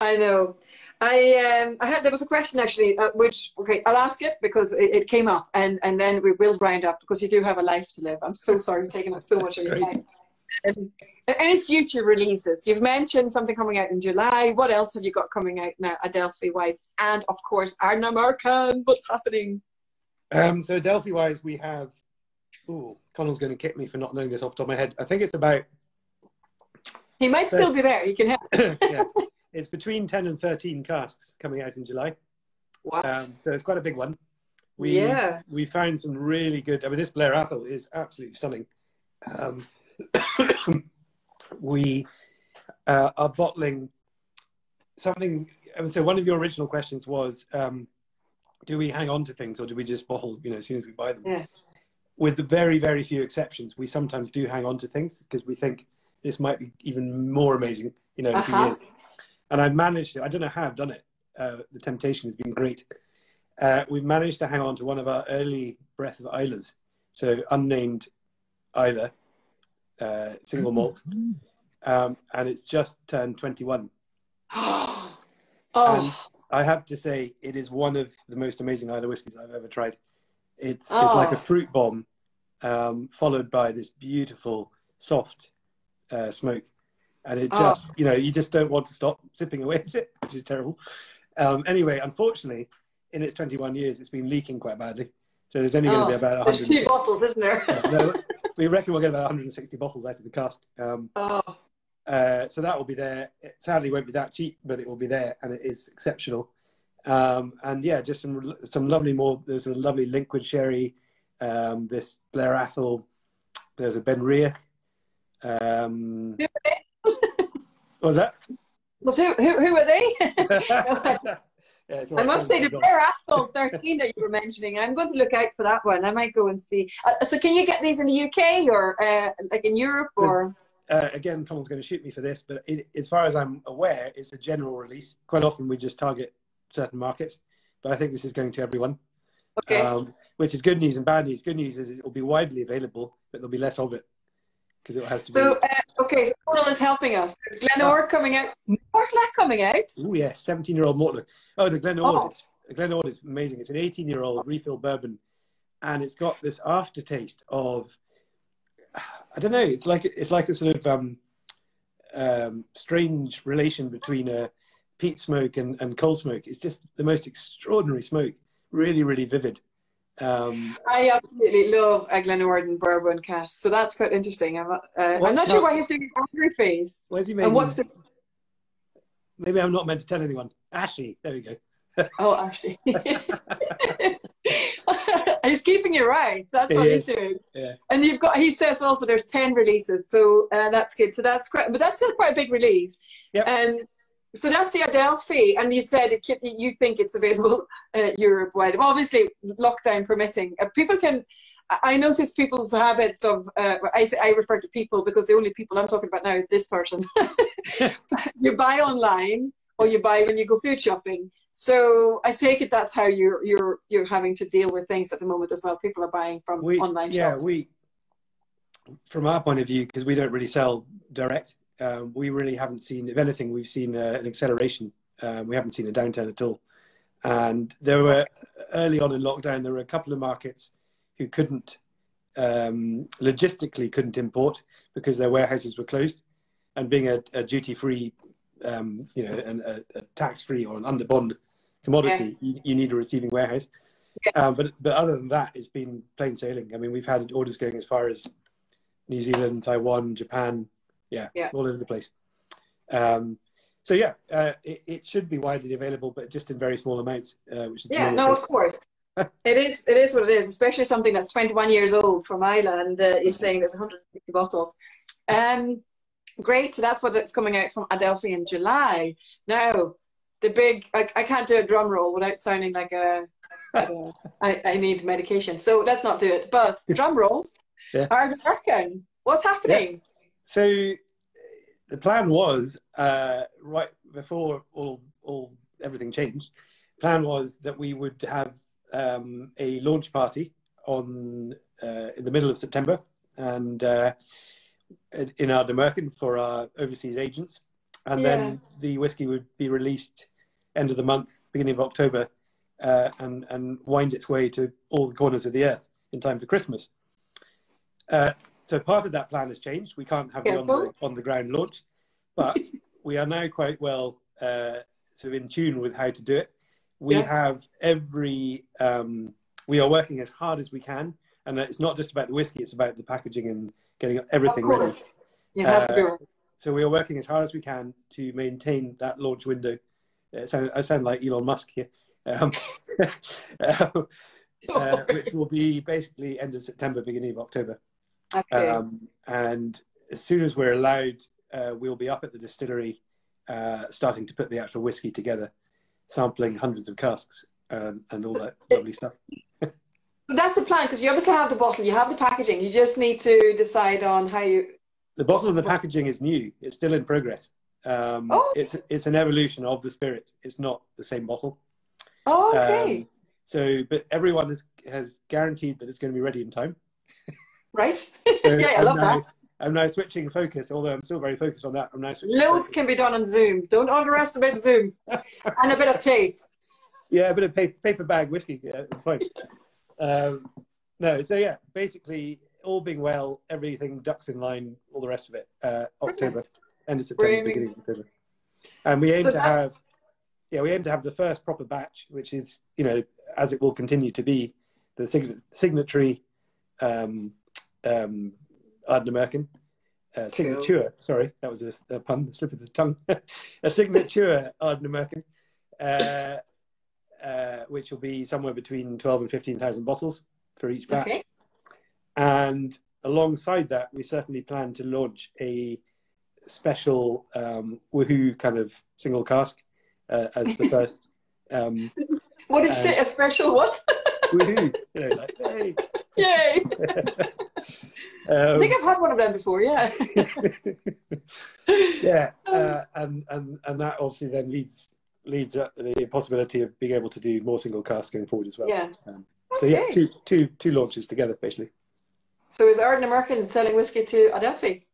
I know. I, um, I had, there was a question actually, uh, which, okay, I'll ask it because it, it came up and, and then we will round up because you do have a life to live. I'm so sorry for taking up so much of your time. Um, any future releases? You've mentioned something coming out in July. What else have you got coming out now, Adelphi-wise? And of course, Ardnamurchan, what's happening? Um, so Adelphi-wise, we have, ooh, Connell's going to kick me for not knowing this off the top of my head. I think it's about... He might so, still be there, you can help. Yeah. It's between ten and thirteen casks coming out in July. Wow. Um, so it's quite a big one. We, yeah. We found some really good... I mean, this Blair Athol is absolutely stunning. Um, we uh, are bottling something... I mean, so one of your original questions was, um, do we hang on to things or do we just bottle, you know, as soon as we buy them? Yeah. With the very, very few exceptions, we sometimes do hang on to things because we think this might be even more amazing, you know, in a few years. And I managed to, I don't know how I've done it. Uh, the temptation has been great. Uh, we've managed to hang on to one of our early Breath of Islers. So unnamed Isla, uh, single malt. Um, and it's just turned twenty-one. Oh. And I have to say, it is one of the most amazing Isla whiskies I've ever tried. It's, oh. it's like a fruit bomb, um, followed by this beautiful, soft uh, smoke. And it just, oh. you know, you just don't want to stop zipping away at it, which is terrible. Um, anyway, unfortunately, in its twenty-one years, it's been leaking quite badly. So there's only oh, going to be about one hundred. There's two bottles, isn't there? No, we reckon we'll get about one hundred sixty bottles out of the cask. Um, oh. uh, so that will be there. It sadly won't be that cheap, but it will be there, and it is exceptional. Um, and yeah, just some some lovely more. There's a lovely Linkwood sherry. Um, this Blair Athol. There's a Benriach. Um, who are they? What was that? Well, who, who, who are they? No, yeah, I must say, the Blair Athol thirteen that you were mentioning, I'm going to look out for that one. I might go and see. Uh, so can you get these in the U K or uh, like in Europe? Or so, uh, again, Connell's going to shoot me for this, but it, as far as I'm aware, it's a general release. Quite often we just target certain markets, but I think this is going to everyone. Okay. Um, which is good news and bad news. Good news is it will be widely available, but there'll be less of it. Because it has to so, be. Uh, okay, so Coral is helping us. Glenor uh, coming out. Mortlach coming out. Oh, yeah, seventeen-year-old Mortlach. Oh, the Glenor. The Glenor is amazing. It's an eighteen-year-old refill bourbon, and it's got this aftertaste of, I don't know, it's like it's like a sort of um, um, strange relation between uh, peat smoke and, and coal smoke. It's just the most extraordinary smoke. Really, really vivid. Um, I absolutely love a Glenmorangie bourbon cask, so that's quite interesting. I'm, uh, I'm not sure why he's doing angry face. Where's he made? And what's the... Maybe I'm not meant to tell anyone. Ashley, there we go. Oh, Ashley. He's keeping you right. That's he what is. He's doing. Yeah. And you've got. He says also there's ten releases, so uh, that's good. So that's quite, but that's still quite a big release. Yep. Um, So that's the Adelphi, and you said it, you think it's available uh, Europe-wide. Well, obviously, lockdown permitting. Uh, people can, I notice people's habits of, uh, I, I refer to people because the only people I'm talking about now is this person. You buy online, or you buy when you go food shopping. So I take it that's how you're, you're, you're having to deal with things at the moment as well. People are buying from we, online yeah, shops. Yeah, we, from our point of view, because we don't really sell direct, Um, we really haven't seen, if anything, we've seen uh, an acceleration. Um, we haven't seen a downturn at all. And there were, early on in lockdown, there were a couple of markets who couldn't, um, logistically couldn't import because their warehouses were closed. And being a, a duty-free, um, you know, an, a, a tax-free or an underbond commodity, yeah. you, you need a receiving warehouse. Yeah. Uh, but, but other than that, it's been plain sailing. I mean, we've had orders going as far as New Zealand, Taiwan, Japan, Yeah, yeah, all over the place. Um, so yeah, uh, it, it should be widely available, but just in very small amounts. Uh, which is yeah, no, of course. It is. It is what it is, especially something that's twenty-one years old from Ireland. And uh, you're saying there's one hundred fifty bottles. Um, great. So that's what that's coming out from Adelphi in July. Now, the big. I, I can't do a drum roll without sounding like a. I, don't know, I, I need medication, so let's not do it. But drum roll. Yeah. Ardnamurchan, what's happening? Yeah. So the plan was, uh, right before all, all everything changed, plan was that we would have um, a launch party on uh, in the middle of September and uh, in Ardnamurchan for our overseas agents. And yeah. then the whiskey would be released end of the month, beginning of October, uh, and, and wind its way to all the corners of the earth in time for Christmas. Uh, So part of that plan has changed. We can't have it on the, on the ground launch, but we are now quite well uh, sort of in tune with how to do it. We yeah. have every, um, we are working as hard as we can. And it's not just about the whiskey, it's about the packaging and getting everything ready. It has to be right. So we are working as hard as we can to maintain that launch window. It sound, I sound like Elon Musk here. Um, um, uh, which will be basically end of September, beginning of October. Okay. Um, and as soon as we're allowed, uh, we'll be up at the distillery uh, starting to put the actual whiskey together, sampling hundreds of casks um, and all that lovely stuff. So that's the plan, because you obviously have the bottle, you have the packaging, you just need to decide on how you... The bottle and the packaging is new, it's still in progress. Um, oh. it's, it's an evolution of the spirit, it's not the same bottle. Oh, okay. Um, so, but everyone has, has guaranteed that it's going to be ready in time. Right? So yeah, I love now, that. I'm now switching focus, although I'm still very focused on that. I'm now switching Loads focus. Can be done on Zoom. Don't underestimate Zoom. And a bit of tape. Yeah, a bit of paper, paper bag whiskey. Yeah, fine. um, no, so yeah, basically, all being well, everything ducks in line, all the rest of it. Uh, October, end of September, Brilliant. beginning of October. And we aim so to that... have, yeah, we aim to have the first proper batch, which is, you know, as it will continue to be, the sign signatory um, um, Ardnamurchan, uh, signature, sorry, that was a, a pun, a slip of the tongue, a signature Ardnamurchan, uh, uh, which will be somewhere between twelve and fifteen thousand bottles for each batch. Okay. And alongside that, we certainly plan to launch a special um, woohoo kind of single cask uh, as the first. Um, what did you say? A special what? Woohoo! You know, like, hey! Yay! um, I think I've had one of them before, yeah. yeah, uh, and, and, and that obviously then leads, leads up the possibility of being able to do more single cask going forward as well. Yeah. Um, so okay. yeah, two, two, two launches together, basically. So is Ardnamurchan selling whiskey to Adelphi?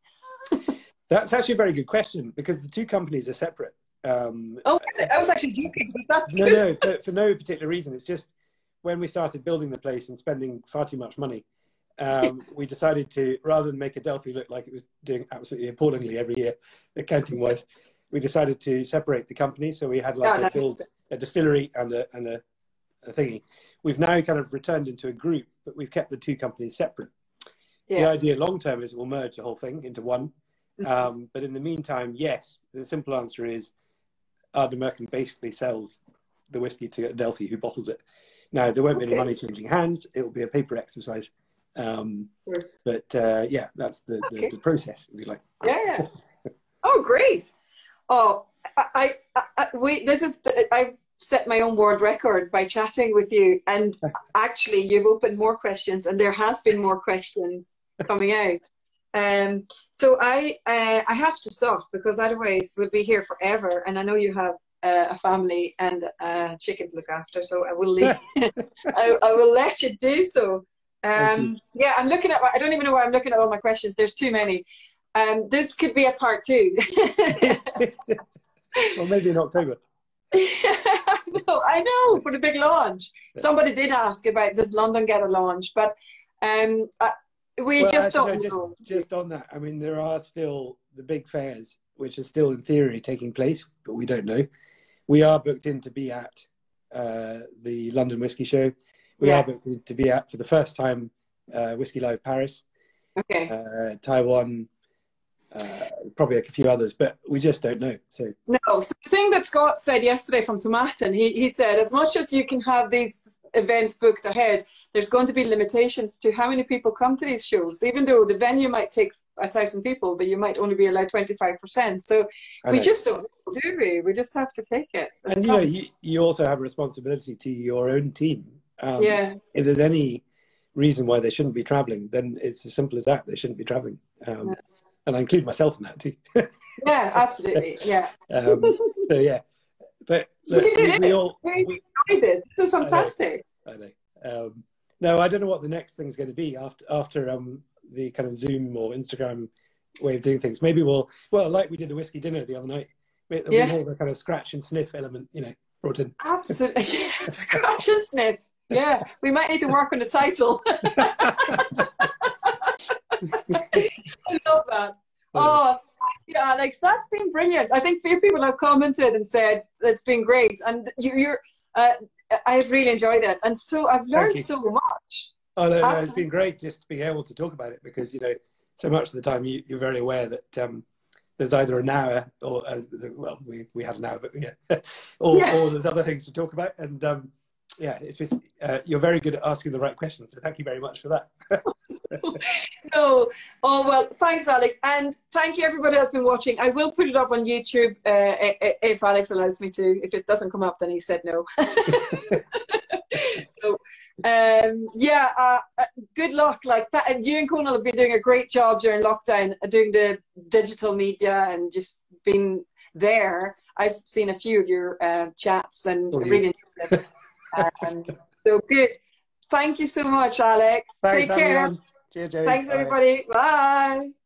That's actually a very good question, because the two companies are separate. Um, oh, I was actually joking. That's no, no, for, for no particular reason. It's just when we started building the place and spending far too much money, um, we decided to, rather than make Adelphi look like it was doing absolutely appallingly every year, accounting-wise, we decided to separate the company. So we had like oh, a, build, a distillery and, a, and a, a thingy. We've now kind of returned into a group, but we've kept the two companies separate. Yeah. The idea long term is we'll merge the whole thing into one. Um, but in the meantime, yes, the simple answer is Ardnamurchan basically sells the whiskey to Adelphi, who bottles it. Now, there won't okay. be any money changing hands. It will be a paper exercise. Um, but uh, yeah, that's the, okay. the, the process, if you like. Yeah. Oh, great. Oh, I, I, I, we, this is, I've set my own world record by chatting with you. And actually, you've opened more questions, and there has been more questions coming out. Um, so I uh, I have to stop, because otherwise we'll be here forever, and I know you have uh, a family and a chicken to look after, so I will leave. I, I will let you do so. Um, yeah, I'm looking at, I don't even know why I'm looking at all my questions, there's too many. Um, this could be a part two. Well, maybe in October. no, I know, for the big launch. Somebody did ask about, does London get a launch, but um, I, We well, just actually, don't no, know. Just, just on that, I mean, there are still the big fairs, which are still in theory taking place, but we don't know. We are booked in to be at uh, the London Whisky Show. We yeah. are booked in to be at, for the first time, uh, Whisky Live Paris, okay. uh, Taiwan, uh, probably like a few others, but we just don't know. So No, so the thing that Scott said yesterday from Tomatin, he, he said, as much as you can have these events booked ahead, there's going to be limitations to how many people come to these shows, even though the venue might take a thousand people, but you might only be allowed twenty-five percent. So we just don't know, do we we just have to take it. And you know, you, you also have a responsibility to your own team. Um, yeah, if there's any reason why they shouldn't be traveling, then it's as simple as that, they shouldn't be traveling. Um, yeah. And I include myself in that too. Yeah, absolutely. Yeah. Um, so yeah, but look, look at we, we all we, we, this. This is fantastic. I know. I know. Um, no, I don't know what the next thing's going to be after after um, the kind of Zoom or Instagram way of doing things. Maybe we'll, well, like we did the whiskey dinner the other night, there'll yeah. be more of a kind of scratch and sniff element, you know, brought in. Absolutely. Yeah. Scratch and sniff. Yeah. We might need to work on the title. I love that. Oh, yeah, Alex, that's been brilliant. I think few people have commented and said it's been great. And you, you're... Uh, I really enjoyed it, and so I've learned so much. Oh no, no, it's been great just being able to talk about it, because you know, so much of the time you, you're very aware that um, there's either an hour or uh, well, we we had an hour, but yeah, or, yeah. or there's other things to talk about, and um, yeah, it's just uh, you're very good at asking the right questions. So thank you very much for that. No, oh well, thanks, Alex, and thank you everybody that's been watching. I will put it up on YouTube uh, if Alex allows me to. If it doesn't come up, then he said no. So, um, yeah, uh, good luck like that. And you and Connell have been doing a great job during lockdown, doing the digital media and just being there. I've seen a few of your uh, chats and oh, yeah. really enjoyed it. Um, so good. Thank you so much, Alex. Thanks, Take care. Everyone. Cheers, Jamie. Thanks, everybody. Bye. Bye.